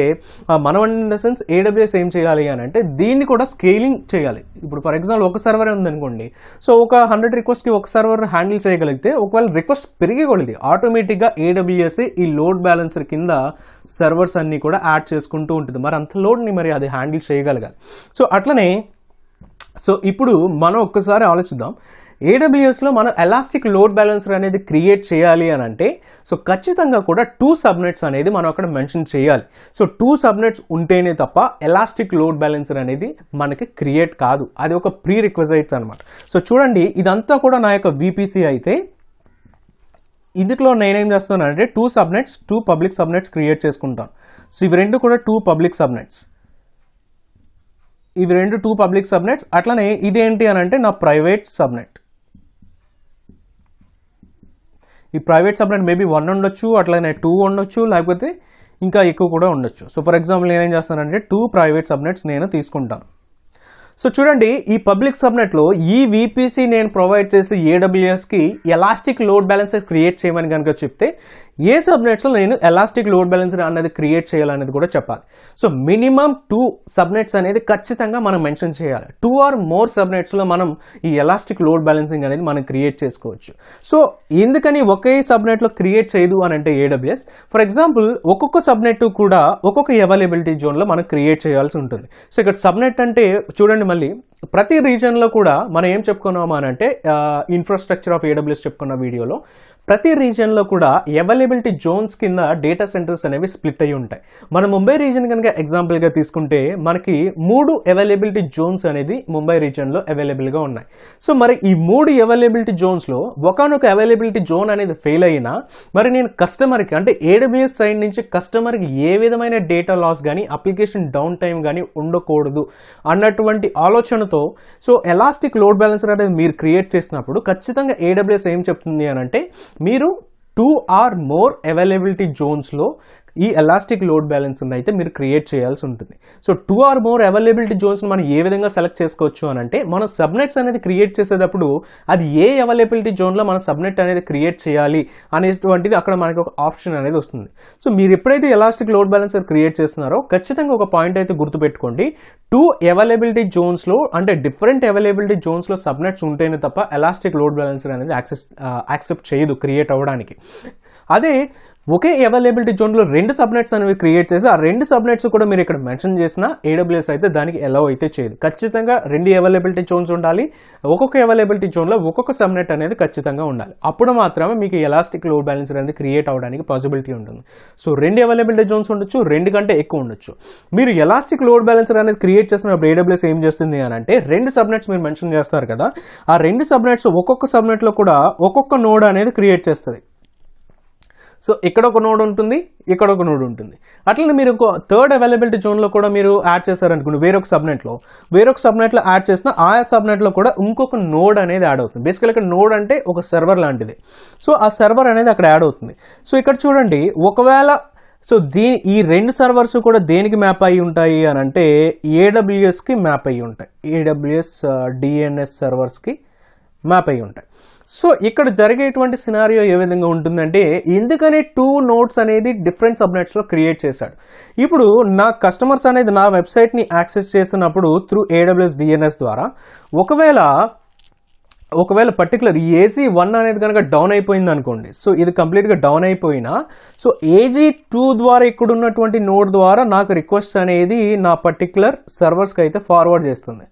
మనం ఇన్ ద సెన్స్ AWS ఏం చేయాలి అని అంటే దీన్ని కూడా స్కేలింగ్ చేయాలి. ఇప్పుడు ఫర్ ఎగ్జాంపుల్ ఒక సర్వరే ఉందనుకోండి, సో ఒక 100 రిక్వెస్ట్కి ఒక సర్వర్ హ్యాండిల్ చేయగలిగితే ఒకవేళ రిక్వెస్ట్ పెరిగేకొలది ఆటోమేటిక్గా AWS ఈ లోడ్ బ్యాలెన్సర్ కింద సర్వర్స్ అన్నీ కూడా యాడ్ చేసుకుంటూ ఉంటుంది. మరి అంత లోడ్ని మరి అది హ్యాండిల్ చేయగలగాలి. సో అట్లనే సో ఇప్పుడు మనం ఒక్కసారి ఆలోచిద్దాం, AWSలో మనం ఎలాస్టిక్ లోడ్ బ్యాలెన్సర్ అనేది క్రియేట్ చేయాలి అని అంటే సో ఖచ్చితంగా కూడా 2 సబ్నెట్స్ అనేది మనం అక్కడ మెన్షన్ చేయాలి. సో 2 సబ్నెట్స్ ఉంటేనే తప్ప ఎలాస్టిక్ లోడ్ బ్యాలెన్సర్ అనేది మనకి క్రియేట్ కాదు, అది ఒక ప్రీ రిక్వెజైట్స్ అనమాట. సో చూడండి ఇదంతా కూడా నా యొక్క VPC అయితే ఇందులో నేనేం చేస్తానంటే 2 సబ్నెట్స్ 2 పబ్లిక్ సబ్నెట్స్ క్రియేట్ చేసుకుంటాను. సో ఇవి రెండు కూడా 2 పబ్లిక్ సబ్నెట్స్, ఇవి రెండు 2 పబ్లిక్ సబ్నెట్స్. అట్లనే ఇదేంటి అని అంటే నా ప్రైవేట్ సబ్నెట్, ఈ ప్రైవేట్ సబ్నెట్ మేబీ 1 ఉండొచ్చు, అట్లనే 2 ఉండొచ్చు, లేకపోతే ఇంకా ఎక్కువ కూడా ఉండొచ్చు. సో ఫర్ ఎగ్జాంపుల్ నేనేం చేస్తానంటే 2 ప్రైవేట్ సబ్నెట్స్ నేను తీసుకుంటాను. సో చూడండి ఈ పబ్లిక్ సబ్నెట్లో ఈ VPC నేను ప్రొవైడ్ చేసి AWSకి ఎలాస్టిక్ లోడ్ బ్యాలెన్సర్ క్రియేట్ చేయమని కనుక చెప్తే ఏ సబ్నెట్స్లో నేను ఎలాస్టిక్ లోడ్ బ్యాలెన్సర్ అనేది క్రియేట్ చేయాలనేది కూడా చెప్పాలి. సో మినిమం 2 సబ్నెట్స్ అనేది ఖచ్చితంగా మనం మెన్షన్ చేయాలి. 2 or more సబ్నెట్స్లో మనం ఈ ఎలాస్టిక్ లోడ్ బ్యాలెన్సింగ్ అనేది మనం క్రియేట్ చేసుకోవచ్చు. సో ఎందుకని ఒకే సబ్నెట్లో క్రియేట్ చేయదు అని అంటే AWS ఫర్ ఎగ్జాంపుల్ ఒక్కొక్క సబ్నెట్ కూడా ఒక్కొక్క అవైలబిలిటీ జోన్లో మనం క్రియేట్ చేయాల్సి ఉంటుంది. సో ఇక్కడ సబ్నెట్ అంటే చూడండి మళ్ళీ ప్రతి రీజన్లో కూడా మనం ఏం చెప్పుకున్నామా అంటే ఇన్ఫ్రాస్ట్రక్చర్ ఆఫ్ AWS చెప్పుకున్న వీడియోలో ప్రతి రీజన్లో కూడా అవైలబిలిటీ జోన్స్ కింద డేటా సెంటర్స్ అనేవి స్ప్లిట్ అయ్యి ఉంటాయి. మన ముంబై రీజన్ కనుక ఎగ్జాంపుల్గా తీసుకుంటే మనకి 3 అవైలబిలిటీ జోన్స్ అనేది ముంబై రీజన్లో అవైలబుల్గా ఉన్నాయి. సో మరి ఈ 3 అవైలబిలిటీ జోన్స్లో ఒకనొక అవైలబిలిటీ జోన్ అనేది ఫెయిల్ అయినా మరి నేను కస్టమర్కి అంటే AWS సైడ్ నుంచి కస్టమర్కి ఏ విధమైన డేటా లాస్ కానీ అప్లికేషన్ డౌన్ టైం కానీ ఉండకూడదు అన్నటువంటి ఆలోచనతో సో ఎలాస్టిక్ లోడ్ బ్యాలెన్సర్ అనేది మీరు క్రియేట్ చేసినప్పుడు ఖచ్చితంగా AWS ఏం చెప్తుంది అని అంటే మీరు 2 or more అవైలబిలిటీ జోన్స్లో ఈ ఎలాస్టిక్ లోడ్ బ్యాలెన్సర్ని అయితే మీరు క్రియేట్ చేయాల్సి ఉంటుంది. సో 2 or more అవైలబిలిటీ జోన్స్ని మనం ఏ విధంగా సెలెక్ట్ చేసుకోవచ్చు అని అంటే మనం సబ్నెట్స్ అనేది క్రియేట్ చేసేటప్పుడు అది ఏ అవైలబిలిటీ జోన్లో మనం సబ్నెట్ అనేది క్రియేట్ చేయాలి అనేటువంటిది అక్కడ మనకి ఒక ఆప్షన్ అనేది వస్తుంది. సో మీరు ఎప్పుడైతే ఎలాస్టిక్ లోడ్ బ్యాలెన్సర్ క్రియేట్ చేస్తున్నారో ఖచ్చితంగా ఒక పాయింట్ అయితే గుర్తుపెట్టుకోండి, 2 అవైలబిలిటీ జోన్స్లో అంటే డిఫరెంట్ అవైలబిలిటీ జోన్స్లో సబ్నెట్స్ ఉంటేనే తప్ప ఎలాస్టిక్ లోడ్ బ్యాలెన్సర్ అనేది యాక్సెప్ట్ చేయదు క్రియేట్ అవ్వడానికి. అదే ఒకే అవైలబిలిటీ జోన్లో 2 సబ్నెట్స్ అనేవి క్రియేట్ చేసి ఆ 2 సబ్నెట్స్ కూడా మీరు ఇక్కడ మెన్షన్ చేసిన AWS అయితే దానికి అలౌ అయితే చేయదు. ఖచ్చితంగా 2 అవైలబిలిటీ జోన్స్ ఉండాలి, ఒక్కొక్క అవైలబిలిటీ జోన్లో ఒక్కొక్క సబ్నెట్ అనేది ఖచ్చితంగా ఉండాలి. అప్పుడు మాత్రమే మీకు ఎలాస్టిక్ లోడ్ బ్యాలెన్సర్ అనేది క్రియేట్ అవ్వడానికి పాసిబిలిటీ ఉంటుంది. సో 2 అవైలబిలిటీ జోన్స్ ఉండొచ్చు, 2 కంటే ఎక్కువ ఉండొచ్చు. మీరు ఎలాస్టిక్ లోడ్ బ్యాలెన్సర్ అనేది క్రియేట్ చేసినప్పుడు AWS ఏం చేస్తుంది అని అంటే 2 సబ్నెట్స్ మీరు మెన్షన్ చేస్తారు కదా, ఆ 2 సబ్నెట్స్ ఒక్కొక్క సబ్నెట్లో కూడా ఒక్కొక్క నోడ్ అనేది క్రియేట్ చేస్తుంది. సో ఇక్కడ ఒక నోడ్ ఉంటుంది, ఇక్కడ ఒక నోడ్ ఉంటుంది. అట్లనే మీరు ఒక 3rd అవైలబిలిటీ జోన్లో కూడా మీరు యాడ్ చేశారనుకోండి, వేరొక సబ్నెట్లో యాడ్ చేసిన ఆ సబ్నెట్లో కూడా ఇంకొక నోడ్ అనేది యాడ్ అవుతుంది. బేసికల్ ఇక్కడ నోడ్ అంటే ఒక సర్వర్ లాంటిది. సో ఆ సర్వర్ అనేది అక్కడ యాడ్ అవుతుంది. సో ఇక్కడ చూడండి ఒకవేళ సో ఈ 2 సర్వర్స్ కూడా దేనికి మ్యాప్ అయ్యి ఉంటాయి అని అంటే AWSకి మ్యాప్ అయ్యి ఉంటాయి, AWS DNS సర్వర్స్కి మ్యాప్ అయ్యి ఉంటాయి. సో ఇక్కడ జరిగేటువంటి సినారియో ఏ విధంగా ఉంటుందంటే, ఎందుకని 2 నోడ్స్ అనేది డిఫరెంట్ సబ్నెట్స్లో క్రియేట్ చేశాడు. ఇప్పుడు నా కస్టమర్స్ అనేది నా వెబ్సైట్ని యాక్సెస్ చేస్తున్నప్పుడు త్రూ AWS DNS ద్వారా ఒకవేళ పర్టికులర్ AG1 అనేది కనుక డౌన్ అయిపోయింది అనుకోండి, సో ఇది కంప్లీట్గా డౌన్ అయిపోయినా సో AG2 ద్వారా ఇక్కడ ఉన్నటువంటి నోడ్ ద్వారా నాకు రిక్వెస్ట్ అనేది నా పర్టికులర్ సర్వర్స్కి అయితే ఫార్వర్డ్ చేస్తుంది.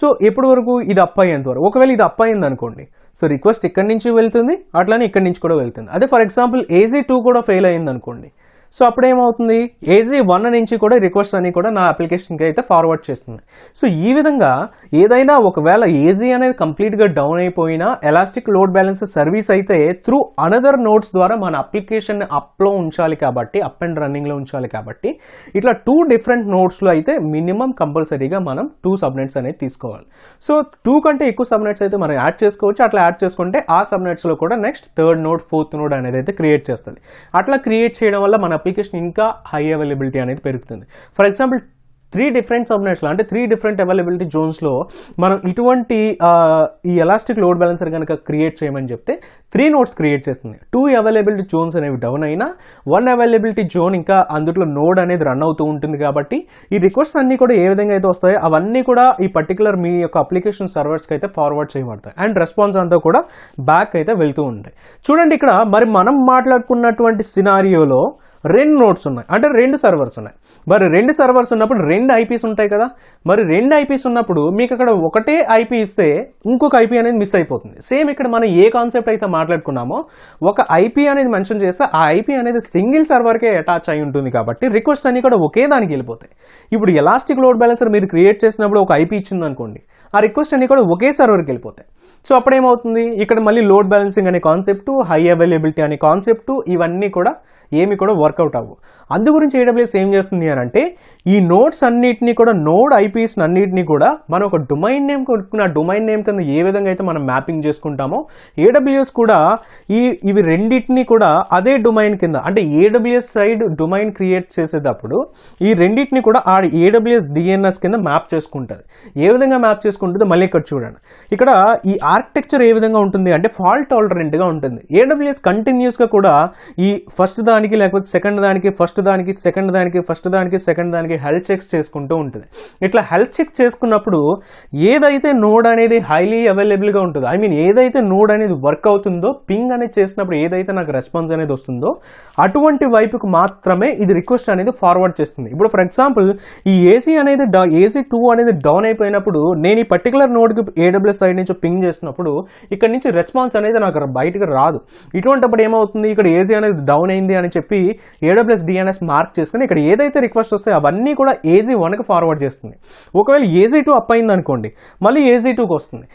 సో ఎప్పటి వరకు? ఇది అప్ అయ్యేంత వరకు. ఒకవేళ ఇది అప్ అయింది అనుకోండి, సో రిక్వెస్ట్ ఇక్కడి నుంచి వెళ్తుంది, అట్లానే ఇక్కడి నుంచి కూడా వెళ్తుంది. అదే ఫర్ ఎగ్జాంపుల్ AG2 కూడా ఫెయిల్ అయింది అనుకోండి, సో అప్పుడేమవుతుంది, AG1 నుంచి కూడా రిక్వెస్ట్ అని కూడా నా అప్లికేషన్కి అయితే ఫార్వర్డ్ చేస్తుంది. సో ఈ విధంగా ఏదైనా ఒకవేళ AG అనేది కంప్లీట్గా డౌన్ అయిపోయినా ఎలాస్టిక్ లోడ్ బ్యాలెన్సర్ సర్వీస్ అయితే త్రూ అనదర్ నోట్స్ ద్వారా మన అప్లికేషన్ని అప్లో ఉంచాలి కాబట్టి, అప్ అండ్ రన్నింగ్లో ఉంచాలి కాబట్టి, ఇట్లా 2 డిఫరెంట్ నోట్స్లో అయితే మినిమం కంపల్సరీగా మనం 2 సబ్నెట్స్ అనేది తీసుకోవాలి. సో 2 కంటే ఎక్కువ సబ్నెట్స్ అయితే మనం యాడ్ చేసుకోవచ్చు. అట్లా యాడ్ చేసుకుంటే ఆ సబ్నెట్స్లో కూడా next 3rd node 4th node అనేది అయితే క్రియేట్ చేస్తుంది. అట్లా క్రియేట్ చేయడం వల్ల మన అప్లికేషన్ ఇంకా హై అవైలబిలిటీ అనేది పెరుగుతుంది. ఫర్ ఎగ్జాంపుల్ 3 డిఫరెంట్ సబ్నెట్స్లో అంటే 3 డిఫరెంట్ అవైలబిలిటీ జోన్స్లో మనం ఇటువంటి ఈ ఎలాస్టిక్ లోడ్ బ్యాలెన్సర్ కనుక క్రియేట్ చేయమని చెప్తే 3 నోడ్స్ క్రియేట్ చేస్తుంది. 2 అవైలబిలిటీ జోన్స్ అనేవి డౌన్ అయినా 1 అవైలబిలిటీ జోన్ ఇంకా అందులో నోడ్ అనేది రన్ అవుతూ ఉంటుంది. కాబట్టి ఈ రిక్వెస్ట్స్ అన్నీ కూడా ఏ విధంగా అయితే వస్తాయో అవన్నీ కూడా ఈ పర్టికులర్ మీ యొక్క అప్లికేషన్ సర్వర్స్కి అయితే ఫార్వర్డ్ చేయబడతాయి అండ్ రెస్పాన్స్ అంతా కూడా బ్యాక్ అయితే వెళ్తూ ఉంటాయి. చూడండి ఇక్కడ మరి మనం మాట్లాడుకున్నటువంటి సినారియోలో 2 నోడ్స్ ఉన్నాయి, అంటే 2 సర్వర్స్ ఉన్నాయి. మరి 2 సర్వర్స్ ఉన్నప్పుడు 2 IPs ఉంటాయి కదా. మరి 2 IPs ఉన్నప్పుడు మీకు అక్కడ ఒకటే IP ఇస్తే ఇంకొక IP అనేది మిస్ అయిపోతుంది. సేమ్ ఇక్కడ మనం ఏ కాన్సెప్ట్ అయితే మాట్లాడుకున్నామో ఒక IP అనేది మెన్షన్ చేస్తే ఆ IP అనేది సింగిల్ సర్వర్కే అటాచ్ అయి ఉంటుంది కాబట్టి రిక్వెస్ట్ అన్ని కూడా ఒకే దానికి వెళ్ళిపోతాయి. ఇప్పుడు ఎలాస్టిక్ లోడ్ బ్యాలెన్సర్ మీరు క్రియేట్ చేసినప్పుడు ఒక IP ఇచ్చింది అనుకోండి, ఆ రిక్వెస్ట్ అన్ని కూడా ఒకే సర్వర్కి వెళ్ళిపోతాయి. సో అప్పుడేమవుతుంది, ఇక్కడ మళ్ళీ లోడ్ బ్యాలెన్సింగ్ అనే కాన్సెప్టు, హై అవైలబిలిటీ అనే కాన్సెప్టు, ఇవన్నీ కూడా ఏమి కూడా వర్కౌట్ అవ్వు. అందు గురించి AWS ఏం చేస్తుంది అని అంటే, ఈ నోడ్స్ అన్నిటినీ కూడా, నోడ్ IPs అన్నిటినీ కూడా మనం ఒక డొమైన్ నేమ్ కొనుక్కున్న డొమైన్ నేమ్ కింద ఏ విధంగా అయితే మనం మ్యాపింగ్ చేసుకుంటామో AWS కూడా ఇవి రెండింటినీ కూడా అదే డొమైన్ కింద, అంటే AWS సైడ్ డొమైన్ క్రియేట్ చేసేటప్పుడు ఈ రెండింటిని కూడా ఆ AWS DNS కింద మ్యాప్ చేసుకుంటుంది. ఏ విధంగా మ్యాప్ చేసుకుంటుందో మళ్ళీ ఇక్కడ చూడండి. ఇక్కడ ఈ ఆర్కిటెక్చర్ ఏ విధంగా ఉంటుంది అంటే ఫాల్ట్ టాలరెంట్గా ఉంటుంది. AWS కంటిన్యూస్గా కూడా ఈ ఫస్ట్ దానికి, లేకపోతే సెకండ్ దానికి, ఫస్ట్ దానికి, సెకండ్ దానికి, ఫస్ట్ దానికి, సెకండ్ దానికి హెల్త్ చెక్స్ చేసుకుంటూ ఉంటుంది. ఇట్లా హెల్త్ చెక్ చేసుకున్నప్పుడు ఏదైతే నోడ్ అనేది హైలీ అవైలబుల్గా ఉంటుందో, ఐ మీన్ ఏదైతే నోడ్ అనేది వర్క్ అవుతుందో, పింగ్ అనేది చేసినప్పుడు ఏదైతే నాకు రెస్పాన్స్ అనేది వస్తుందో అటువంటి వైపుకు మాత్రమే ఇది రిక్వెస్ట్ అనేది ఫార్వర్డ్ చేస్తుంది. ఇప్పుడు ఫర్ ఎగ్జాంపుల్ ఈ AG2 అనేది డౌన్ అయిపోయినప్పుడు నేను ఈ పర్టికులర్ నోడ్కి AWS సైడ్ నుంచి పింగ్ చేసినప్పుడు ఇక్కడ నుంచి రెస్పాన్స్ అనేది నాకు బయటకు రాదు. ఇటువంటిప్పుడు ఏమవుతుంది, ఇక్కడ AG అనేది డౌన్ అయింది అని చెప్పి AWS DNS మార్క్ చేసుకుని ఇక్కడ ఏదైతే రిక్వెస్ట్ వస్తాయో అవన్నీ కూడా AG1కి ఫార్వర్డ్ చేస్తుంది. ఒకవేళ AG2 అప్ అయింది అనుకోండి, మళ్ళీ AG2కి వస్తుంది.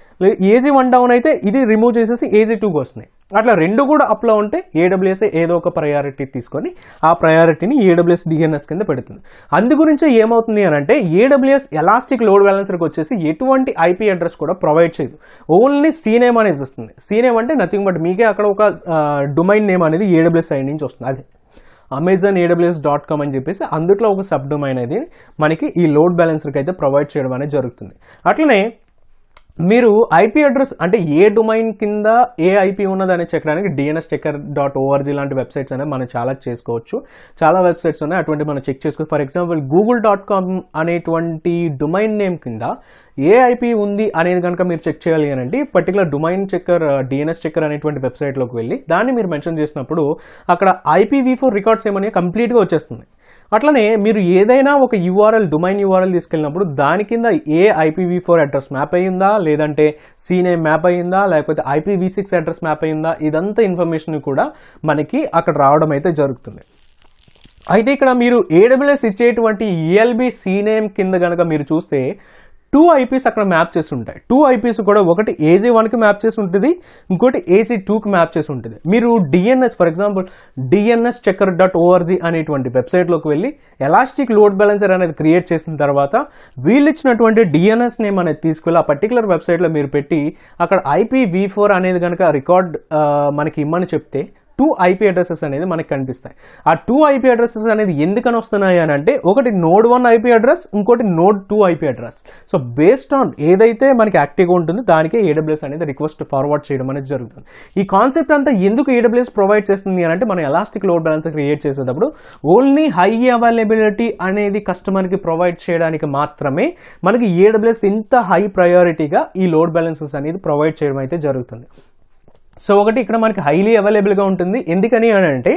AG1 డౌన్ అయితే ఇది రిమూవ్ చేసేసి AG2కి వస్తుంది. అట్లా 2 కూడా అప్లో ఉంటే AWS ఏదో ఒక ప్రయారిటీ తీసుకొని ఆ ప్రయారిటీని AWS DNS కింద పెడుతుంది. అందు గురించి ఏమవుతుంది అని అంటే AWS ఎలాస్టిక్ లోడ్ బ్యాలెన్సర్కి వచ్చేసి ఎటువంటి IP అడ్రస్ కూడా ప్రొవైడ్ చేయదు. ఓన్లీ CNAME అనేది వస్తుంది. CNAME అంటే నథింగ్ బట్ మీకే అక్కడ ఒక డొమైన్ నేమ్ అనేది AWS సైడ్ నుంచి వస్తుంది. అదే amazon.aws.com అని చెప్పేసి అందుట్లో ఒక సబ్ డొమైన్ అనేది మనకి ఈ లోడ్ బ్యాలెన్సర్కి అయితే ప్రొవైడ్ చేయడం అనేది జరుగుతుంది. అట్లనే మీరు IP అడ్రస్ అంటే ఏ డొమైన్ కింద ఏ IP ఉన్నదని చెక్ చేయడానికి DNSchecker.org లాంటి వెబ్సైట్స్ అనేవి మనం చాలా చేసుకోవచ్చు. చాలా వెబ్సైట్స్ ఉన్నాయి, అటువంటి మనం చెక్ చేసుకోవచ్చు. ఫర్ ఎగ్జాంపుల్ google.com అనేటువంటి డొమైన్ నేమ్ కింద ఏ IP ఉంది అనేది కనుక మీరు చెక్ చేయాలి అని అంటే పర్టికులర్ డొమైన్ చెక్కర్ DNSchecker అనేటువంటి వెబ్సైట్లోకి వెళ్ళి దాన్ని మీరు మెన్షన్ చేసినప్పుడు అక్కడ IPv4 రికార్డ్స్ ఏమని కంప్లీట్గా వచ్చేస్తుంది. అట్లనే మీరు ఏదైనా ఒక డొమైన్ URL తీసుకెళ్ళినప్పుడు దాని కింద ఏ IPv4 అడ్రస్ మ్యాప్ అయ్యిందా, లేదంటే CNAME మ్యాప్ అయ్యిందా, లేకపోతే IPv6 అడ్రస్ మ్యాప్ అయ్యిందా, ఇదంతా ఇన్ఫర్మేషన్ కూడా మనకి అక్కడ రావడం అయితే జరుగుతుంది. అయితే ఇక్కడ మీరు AWS ఇచ్చేటువంటి ELB CNAME కింద కనుక మీరు చూస్తే 2 IPs అక్కడ మ్యాప్ చేసి ఉంటాయి. 2 IPs కూడా ఒకటి AG1కి మ్యాప్ చేసి ఉంటుంది, ఇంకోటి AG2కి మ్యాప్ చేసి ఉంటుంది. మీరు DNS ఫర్ ఎగ్జాంపుల్ DNSchecker.org అనేటువంటి వెబ్సైట్లోకి వెళ్ళి ఎలాస్టిక్ లోడ్ బ్యాలెన్సర్ అనేది క్రియేట్ చేసిన తర్వాత వీళ్ళు ఇచ్చినటువంటి DNS నేమ్ అనేది తీసుకెళ్ళి ఆ పర్టికులర్ వెబ్సైట్లో మీరు పెట్టి అక్కడ IPv4 అనేది కనుక రికార్డ్ మనకి ఇమ్మని చెప్తే 2 2 IP addresses అనేది మనకి కనిపిస్తాయి. ఆ 2 IP addresses అనేది ఎందుకని వస్తున్నాయి అని అంటే ఒకటి నోడ్ 1 IP అడ్రస్, ఇంకోటి node 2 IP address. So based on ఏదైతే మనకి యాక్టివ్గా ఉంటుందో దానికే AWS అనేది రిక్వెస్ట్ ఫార్వర్డ్ చేయడం అనేది జరుగుతుంది. ఈ కాన్సెప్ట్ అంతా ఎందుకు AWS ప్రొవైడ్ చేస్తుంది అని అంటే మనం ఎలాస్టిక్ లోడ్ బ్యాలెన్సర్ క్రియేట్ చేసేటప్పుడు ఓన్లీ హై అవైలబిలిటీ అనేది కస్టమర్కి ప్రొవైడ్ చేయడానికి మాత్రమే మనకి AWS ఇంత హై ప్రయారిటీగా ఈ లోడ్ బ్యాలెన్సెస్ అనేది ప్రొవైడ్ చేయడం అయితే జరుగుతుంది. సో ఒకటి ఇక్కడ మనకి హైలీ అవైలబుల్గా ఉంటుంది. ఎందుకని అని అంటే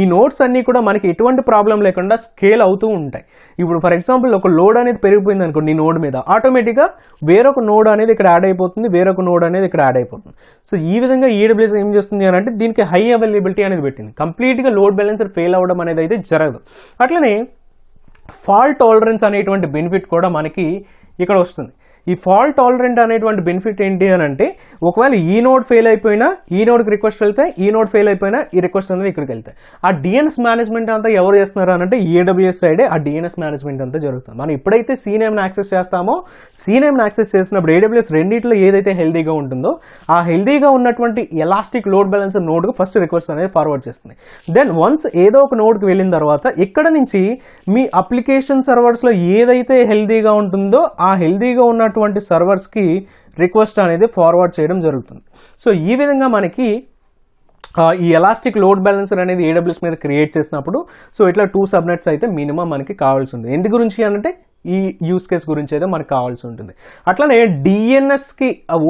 ఈ నోట్స్ అన్నీ కూడా మనకి ఎటువంటి ప్రాబ్లం లేకుండా స్కేల్ అవుతూ ఉంటాయి. ఇప్పుడు ఫర్ ఎగ్జాంపుల్ ఒక లోడ్ అనేది పెరిగిపోయింది అనుకోండి ఈ నోడ్ మీద, ఆటోమేటిక్గా వేరొక నోడ్ అనేది ఇక్కడ యాడ్ అయిపోతుంది, వేరొక నోడ్ అనేది ఇక్కడ యాడ్ అయిపోతుంది. సో ఈ విధంగా AWS ఏం చేస్తుంది అని అంటే దీనికి హై అవైలబిలిటీ అనేది పెట్టింది. కంప్లీట్గా లోడ్ బ్యాలెన్సర్ ఫెయిల్ అవ్వడం అనేది అయితే జరగదు. అట్లనే ఫాల్ట్ టాలరెన్స్ అనేటువంటి బెనిఫిట్ కూడా మనకి ఇక్కడ వస్తుంది. ఈ ఫాల్ట్ టాలరెంట్ అనేటువంటి బెనిఫిట్ ఏంటి అని అంటే ఒకవేళ ఈ నోడ్ ఫెయిల్ అయిపోయినా ఈ నోడ్కి రిక్వెస్ట్ వెళ్తాయి, ఈ నోడ్ ఫెయిల్ అయిపోయినా ఈ రిక్వెస్ట్ అనేది ఇక్కడికి వెళ్తాయి. ఆ DNS మేనేజ్మెంట్ అంతా ఎవరు చేస్తున్నారు అంటే AWS సైడే ఆ DNS మేనేజ్మెంట్ అంతా జరుగుతుంది. మనం ఎప్పుడైతే CNAME యాక్సెస్ చేస్తామో, CNAME యాక్సెస్ చేసినప్పుడు AWS రెండింటిలో ఏదైతే హెల్దీగా ఉంటుందో ఆ హెల్దీగా ఉన్నటువంటి ఎలాస్టిక్ లోడ్ బ్యాలెన్సర్ నోడ్కి ఫస్ట్ రిక్వెస్ట్ అనేది ఫార్వర్డ్ చేస్తుంది. దెన్ వన్స్ ఏదో ఒక నోడ్కి వెళ్ళిన తర్వాత ఇక్కడ నుంచి మీ అప్లికేషన్ సర్వర్స్లో ఏదైతే హెల్దీగా ఉంటుందో ఆ హెల్దీగా ఉన్న సర్వర్స్కి రిక్వెస్ట్ అనేది ఫార్వర్డ్ చేయడం జరుగుతుంది. సో ఈ విధంగా మనకి ఈ ఎలాస్టిక్ లోడ్ బ్యాలెన్సర్ అనేది AWS మీద క్రియేట్ చేసినప్పుడు సో ఇట్లా 2 సబ్నెట్స్ అయితే మినిమం మనకి కావాల్సి ఉంది. ఎందు గురించి అంటే ఈ యూస్ కేస్ గురించి అయితే మనకు కావాల్సి ఉంటుంది. అట్లనే DNSకి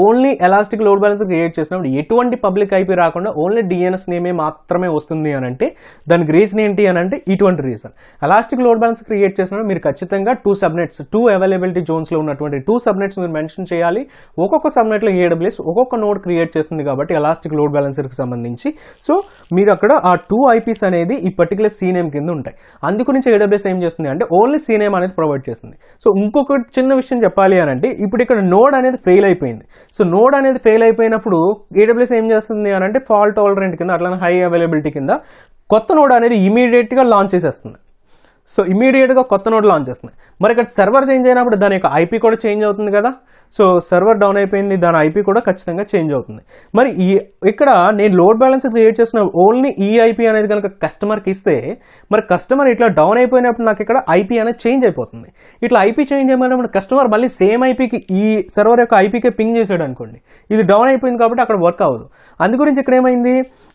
only elastic load balancer create చేసినప్పుడు ఎటువంటి పబ్లిక్ IP రాకుండా ఓన్లీ DNS నేమే మాత్రమే వస్తుంది అని అంటే దానికి రీజన్ ఏంటి అని అంటే ఇటువంటి reason. Elastic load balancer create చేసినప్పుడు మీరు ఖచ్చితంగా 2 అవైలబిలిటీ జోన్స్లో ఉన్నటువంటి 2 సబ్నెట్స్ మీరు మెన్షన్ చేయాలి. ఒక్కొక్క సబ్నెట్లో AWS ఒక్కొక్క నోడ్ క్రియేట్ చేస్తుంది కాబట్టి ఎలాస్టిక్ లోడ్ బ్యాలెన్సర్కి సంబంధించి సో మీరు అక్కడ ఆ 2 IPs అనేది ఈ పర్టికులర్ CNAME కింద ఉంటాయి. అందుగురించి AWS ఏం చేస్తుంది అంటే ఓన్లీ CNAME అనేది ప్రొవైడ్ చేస్తుంది. సో ఇంకొక చిన్న విషయం చెప్పాలి అని అంటే ఇప్పుడు ఇక్కడ నోడ్ అనేది ఫెయిల్ అయిపోయింది. సో నోడ్ అనేది ఫెయిల్ అయిపోయినప్పుడు AWS ఏం చేస్తుంది అని అంటే ఫాల్ట్ టాలరెంట్ కింద అట్లా హై అవైలబిలిటీ కింద కొత్త నోడ్ అనేది ఇమీడియట్గా లాంచ్ చేసేస్తుంది. సో ఇమీడియట్గా కొత్త నోడ్ లాంచ్ చేస్తుంది. మరి ఇక్కడ సర్వర్ చేంజ్ అయినప్పుడు దాని యొక్క IP కూడా చేంజ్ అవుతుంది కదా. సో సర్వర్ డౌన్ అయిపోయింది, దాని IP కూడా ఖచ్చితంగా చేంజ్ అవుతుంది. మరి ఈ ఇక్కడ నేను లోడ్ బ్యాలెన్స్ క్రియేట్ చేసిన ఓన్లీ ఈ IP అనేది కనుక కస్టమర్కి ఇస్తే మరి కస్టమర్ ఇట్లా డౌన్ అయిపోయినప్పుడు నాకు ఇక్కడ IP అనేది చేంజ్ అయిపోతుంది. ఇట్లా IP చేంజ్ అయిపోయినప్పుడు కస్టమర్ మళ్ళీ సేమ్ IPకి ఈ సర్వర్ యొక్క IPకే పింగ్ చేసాడు అనుకోండి, ఇది డౌన్ అయిపోయింది కాబట్టి అక్కడ వర్క్ అవ్వదు. అందుగురించి ఇక్కడ ఏమైంది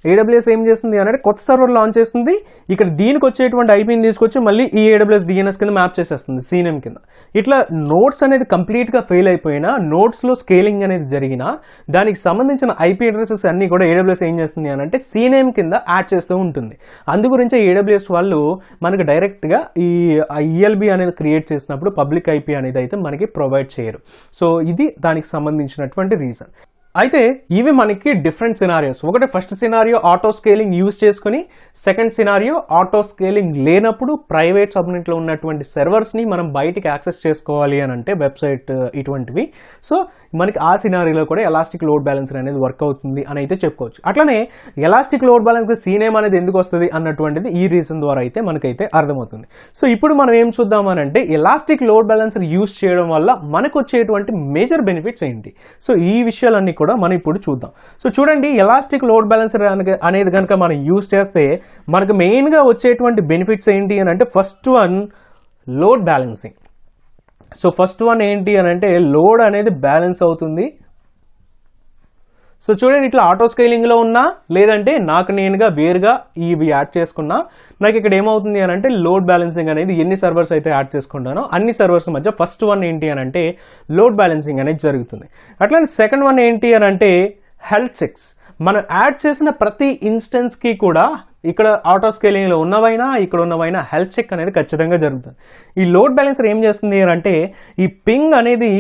AWS ఏం చేస్తుంది అంటే కొత్త సర్వర్ లాంచ్ చేస్తుంది. ఇక్కడ దీనికి వచ్చేటువంటి IPని తీసుకొచ్చి మళ్ళీ ఈ AWS DNS కింద మ్యాప్ చేసేస్తుంది CNAME కింద. ఇట్లా నోడ్స్ అనేది కంప్లీట్గా ఫెయిల్ అయిపోయినా, నోడ్స్లో స్కేలింగ్ అనేది జరిగినా దానికి సంబంధించిన IP అడ్రసెస్ అన్నీ కూడా AWS ఏం చేస్తుంది అంటే CNAME కింద యాడ్ చేస్తూ ఉంటుంది. అందుగురించి AWS వాళ్ళు మనకు డైరెక్ట్గా ఈ ELB అనేది క్రియేట్ చేసినప్పుడు పబ్లిక్ IP అనేది అయితే మనకి ప్రొవైడ్ చేయరు. సో ఇది దానికి సంబంధించినటువంటి రీజన్. అయితే ఇవి మనకి డిఫరెంట్ సినారియోస్. ఒకటి first scenario auto scaling use చేసుకుని, సెకండ్ సినారియో ఆటో స్కేలింగ్ లేనప్పుడు ప్రైవేట్ సబ్నెట్లో ఉన్నటువంటి సర్వర్స్ని మనం బయటికి యాక్సెస్ చేసుకోవాలి అని అంటే వెబ్సైట్ ఇటువంటివి. సో మనకి ఆ సినారియోలో కూడా ఎలాస్టిక్ లోడ్ బ్యాలెన్సర్ అనేది వర్క్ అవుతుంది అని అయితే చెప్పుకోవచ్చు. అట్లనే ఎలాస్టిక్ లోడ్ బ్యాలెన్సర్ CNAME అనేది ఎందుకు వస్తుంది అన్నటువంటిది ఈ రీజన్ ద్వారా అయితే మనకైతే అర్థమవుతుంది. సో ఇప్పుడు మనం ఏం చూద్దామని అంటే ఎలాస్టిక్ లోడ్ బ్యాలెన్సర్ యూజ్ చేయడం వల్ల మనకు వచ్చేటువంటి మేజర్ బెనిఫిట్స్ ఏంటి, సో ఈ విషయాలన్నీ కూడా మనం ఇప్పుడు చూద్దాం. సో చూడండి ఎలాస్టిక్ లోడ్ బ్యాలెన్సర్ అనేది కనుక మనం యూజ్ చేస్తే మనకు మెయిన్గా వచ్చేటువంటి బెనిఫిట్స్ ఏంటి అని అంటే first one load balancing. So first one ఏంటి అని అంటే లోడ్ అనేది బ్యాలెన్స్ అవుతుంది. సో చూడండి ఇట్లా ఆటో స్కేలింగ్లో ఉన్నా లేదంటే నాకు నేనుగా వేరుగా ఇవి యాడ్ చేసుకున్నా నాకు ఇక్కడ ఏమవుతుంది అని అంటే లోడ్ బ్యాలెన్సింగ్ అనేది ఎన్ని సర్వర్స్ అయితే యాడ్ చేసుకుంటానో అన్ని సర్వర్స్ మధ్య ఫస్ట్ వన్ ఏంటి అని అంటే లోడ్ బ్యాలెన్సింగ్ అనేది జరుగుతుంది. అట్లానే సెకండ్ వన్ ఏంటి అని అంటే హెల్త్ చెక్స్. మనం యాడ్ చేసిన ప్రతి ఇన్స్టెన్స్కి కూడా ఇక్కడ ఆటో స్కేలింగ్లో ఉన్నవైనా ఇక్కడ ఉన్నవైనా హెల్త్ చెక్ అనేది ఖచ్చితంగా జరుగుతుంది. ఈ లోడ్ బ్యాలెన్సర్ ఏం చేస్తుంది అంటే ఈ పింగ్ అనేది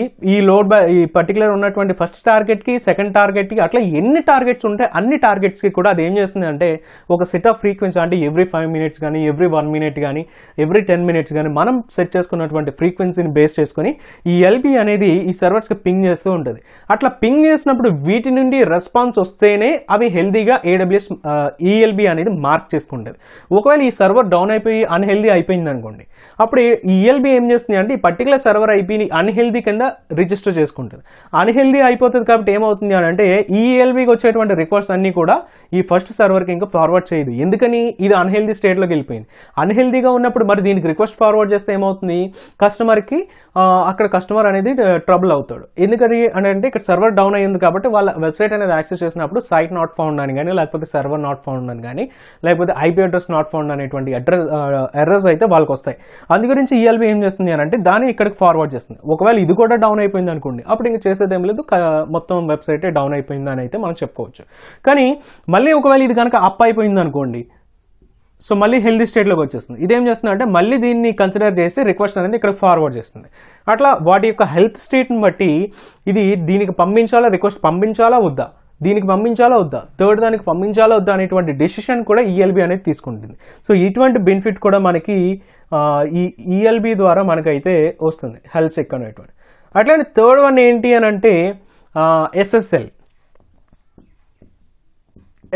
ఈ పర్టికులర్ ఉన్నటువంటి ఫస్ట్ టార్గెట్కి, సెకండ్ టార్గెట్కి, అట్లా ఎన్ని టార్గెట్స్ ఉంటాయి అన్ని టార్గెట్స్కి కూడా అది ఏం చేస్తుంది అంటే ఒక సెట్ ఆఫ్ ఫ్రీక్వెన్సీ అంటే ఎవ్రీ 5 minutes కానీ, ఎవ్రీ 1 minute కానీ, ఎవ్రీ 10 minutes కానీ మనం సెట్ చేసుకున్నటువంటి ఫ్రీక్వెన్సీని బేస్ చేసుకొని ఈ ELB అనేది ఈ సర్వర్స్కి పింగ్ చేస్తూ ఉంటుంది. అట్లా పింగ్ చేసినప్పుడు వీటి నుండి రెస్పాన్స్ వస్తేనే అవి హెల్దీగా AWS ELB అనేది మార్క్ చేసుకుంటుంది. ఒకవేళ ఈ సర్వర్ డౌన్ అయిపోయి అన్హెల్దీ అయిపోయింది అనుకోండి, అప్పుడు ఈఎల్బి ఏం చేస్తుంది అంటే ఈ పర్టికులర్ సర్వర్ ఐపీని అన్హెల్దీ కింద రిజిస్టర్ చేసుకుంటుంది. అన్హెల్దీ అయిపోతుంది కాబట్టి ఏమవుతుంది అని అంటే ఈఎల్బికి వచ్చేటువంటి రిక్వెస్ట్ అన్నీ కూడా ఈ ఫస్ట్ సర్వర్కి ఇంకా ఫార్వర్డ్ చేయదు. ఎందుకని? ఇది అన్హెల్దీ స్టేట్లోకి వెళ్ళిపోయింది. అన్హెల్దీగా ఉన్నప్పుడు మరి దీనికి రిక్వెస్ట్ ఫార్వర్డ్ చేస్తే ఏమవుతుంది, కస్టమర్కి అక్కడ కస్టమర్ అనేది ట్రబుల్ అవుతాడు. ఎందుకని అంటే ఇక్కడ సర్వర్ డౌన్ అయ్యింది కాబట్టి వాళ్ళ వెబ్సైట్ అనేది యాక్సెస్ చేసినప్పుడు సైట్ నాట్ ఫౌండ్ అని కానీ, లేకపోతే సర్వర్ నాట్ ఫౌండ్ అని కానీ, లేకపోతే ఐపీ అడ్రస్ నాట్ ఫౌండ్ అనేటువంటి ఎర్రర్స్ అయితే వాళ్ళకి వస్తాయి. అందు గురించి ఈఎల్బి ఏం చేస్తుంది అని అంటే దాన్ని ఇక్కడికి ఫార్వర్డ్ చేస్తుంది. ఒకవేళ ఇది కూడా డౌన్ అయిపోయింది అనుకోండి, అప్పుడు ఇంకా చేసేదేం లేదు, మొత్తం వెబ్సైట్ డౌన్ అయిపోయింది అని అయితే మనం చెప్పుకోవచ్చు. కానీ మళ్ళీ ఒకవేళ ఇది కనుక అప్ అయిపోయింది అనుకోండి, సో మళ్ళీ హెల్దీ స్టేట్లోకి వచ్చేస్తుంది. ఇదేం చేస్తుంది అంటే మళ్ళీ దీన్ని కన్సిడర్ చేసి రిక్వెస్ట్ అనేది ఇక్కడ ఫార్వర్డ్ చేస్తుంది. అట్లా వాటి యొక్క హెల్త్ స్టేట్ని బట్టి ఇది దీనికి పంపించాలా, రిక్వెస్ట్ పంపించాలా వద్దా, దీనికి పంపించాలా వద్దా, థర్డ్ దానికి పంపించాలా వద్దా అనేటువంటి డెసిషన్ కూడా ఈఎల్బి అనేది తీసుకుంటుంది. సో ఇటువంటి బెనిఫిట్ కూడా మనకి ఈ ఈఎల్బి ద్వారా మనకైతే వస్తుంది, హెల్త్ చెక్ అనేటువంటి. అట్లానే థర్డ్ వన్ ఏంటి అని అంటే ఎస్ఎస్ఎల్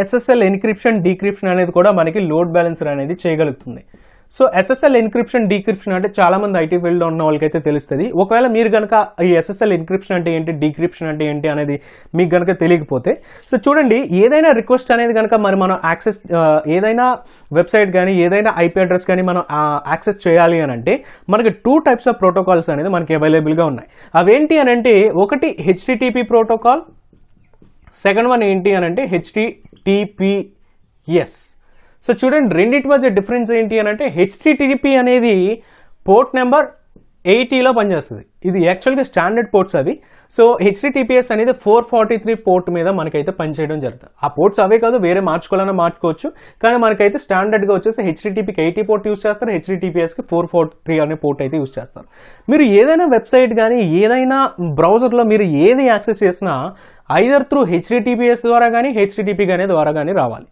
ఎస్ఎస్ఎల్ ఎన్క్రిప్షన్ డీక్రిప్షన్ అనేది కూడా మనకి లోడ్ బ్యాలెన్సర్ అనేది చేయగలుగుతుంది. సో ఎస్ఎస్ఎల్ ఎన్క్రిప్షన్ డీక్రిప్షన్ అంటే చాలామంది ఐటీ ఫీల్డ్లో ఉన్న వాళ్ళకైతే తెలుస్తుంది. ఒకవేళ మీరు కనుక ఈ ఎస్ఎస్ఎల్ ఎన్క్రిప్షన్ అంటే ఏంటి, డీక్రిప్షన్ అంటే ఏంటి అనేది మీకు కనుక తెలియకపోతే, సో చూడండి, ఏదైనా రిక్వెస్ట్ అనేది కనుక మరి మనం యాక్సెస్, ఏదైనా వెబ్సైట్ కానీ ఏదైనా ఐపీ అడ్రస్ కానీ మనం యాక్సెస్ చేయాలి అని అంటే మనకి 2 టైప్స్ ఆఫ్ ప్రోటోకాల్స్ అనేది మనకి అవైలబుల్గా ఉన్నాయి. అవేంటి అని అంటే ఒకటి హెచ్టిటిపి ప్రోటోకాల్, సెకండ్ వన్ ఏంటి అని అంటే HTTPS. సో చూడండి, రెండింటి మధ్య డిఫరెన్స్ ఏంటి అని అంటే HTTP అనేది పోర్ట్ నెంబర్ 80లో పనిచేస్తుంది. ఇది యాక్చువల్గా స్టాండర్డ్ పోర్ట్స్ అవి. సో HTTPS అనేది 443 పోర్ట్ మీద మనకైతే పనిచేయడం జరుగుతుంది. ఆ పోర్ట్స్ అవే కాదు, వేరే మార్చుకోవాలన్నా మార్చుకోవచ్చు, కానీ మనకైతే స్టాండర్డ్గా వచ్చేసి HTTPకి 80 పోర్ట్ యూస్ చేస్తారు, HTTPSకి 443 అనే పోర్ట్ అయితే యూస్ చేస్తారు. మీరు ఏదైనా వెబ్సైట్ కానీ ఏదైనా బ్రౌజర్లో మీరు ఏది యాక్సెస్ చేసినా ఐదర్ త్రూ HTTPS ద్వారా కానీ HTTP కానీ ద్వారా కానీ రావాలి.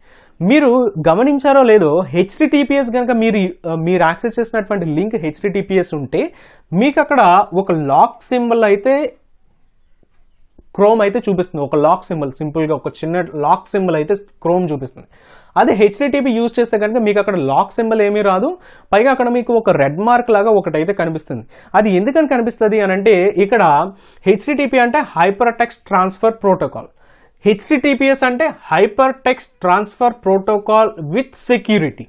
మీరు గమనించారో లేదో, HTTPS కనుక మీరు యాక్సెస్ చేసినటువంటి లింక్ HTTPS ఉంటే మీకు అక్కడ ఒక లాక్ సింబల్ అయితే క్రోమ్ అయితే చూపిస్తుంది. ఒక లాక్ సింబల్, సింపుల్గా ఒక చిన్న లాక్ సింబల్ అయితే క్రోమ్ చూపిస్తుంది. అదే HTTP యూజ్ చేస్తే కనుక మీకు అక్కడ లాక్ సింబల్ ఏమీ రాదు, పైగా అక్కడ మీకు ఒక రెడ్ మార్క్ లాగా ఒకటైతే కనిపిస్తుంది. అది ఎందుకని కనిపిస్తుంది అని అంటే ఇక్కడ HTTP అంటే hyper text transfer protocol, HTTPS అంటే hyper text transfer protocol with security.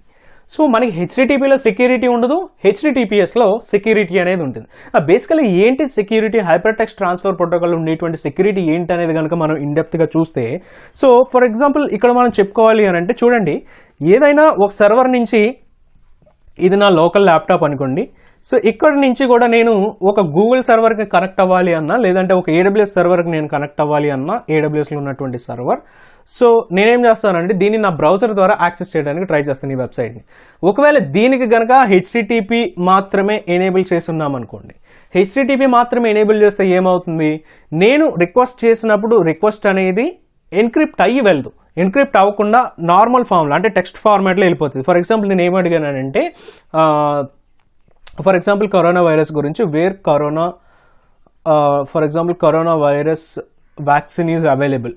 So మనకి HTTPలో సెక్యూరిటీ ఉండదు, HTTPSలో సెక్యూరిటీ అనేది ఉంటుంది. బేసికలీ ఏంటి security, hyper text transfer protocol ఉండేటువంటి సెక్యూరిటీ ఏంటి అనేది కనుక మనం ఇన్డెప్త్గా చూస్తే, సో ఫర్ ఎగ్జాంపుల్ ఇక్కడ మనం చెప్పుకోవాలి అని అంటే చూడండి, ఏదైనా ఒక సర్వర్ నుంచి, ఇది నా లోకల్ ల్యాప్టాప్ అనుకోండి, సో ఇక్కడ నుంచి కూడా నేను ఒక గూగుల్ సర్వర్కి కనెక్ట్ అవ్వాలి అన్నా, లేదంటే ఒక AWS సర్వర్కి నేను కనెక్ట్ అవ్వాలి అన్నా, AWSలో ఉన్నటువంటి సర్వర్, సో నేనేం చేస్తానంటే దీన్ని నా బ్రౌజర్ ద్వారా యాక్సెస్ చేయడానికి ట్రై చేస్తాను ఈ వెబ్సైట్ని. ఒకవేళ దీనికి కనుక HTTP మాత్రమే ఎనేబుల్ చేస్తున్నాం అనుకోండి, HTTP మాత్రమే ఎనేబుల్ చేస్తే ఏమవుతుంది, నేను రిక్వెస్ట్ చేసినప్పుడు రిక్వెస్ట్ అనేది ఎన్క్రిప్ట్ అయ్యి వెళ్దు, ఎన్క్రిప్ట్ అవ్వకుండా నార్మల్ ఫామ్లో అంటే టెక్స్ట్ ఫార్మాట్లో వెళ్ళిపోతుంది. ఫర్ ఎగ్జాంపుల్ నేను ఏమడిగానంటే ఫర్ ఎగ్జాంపుల్ కరోనా వైరస్ గురించి, where corona, for example corona virus vaccine is available,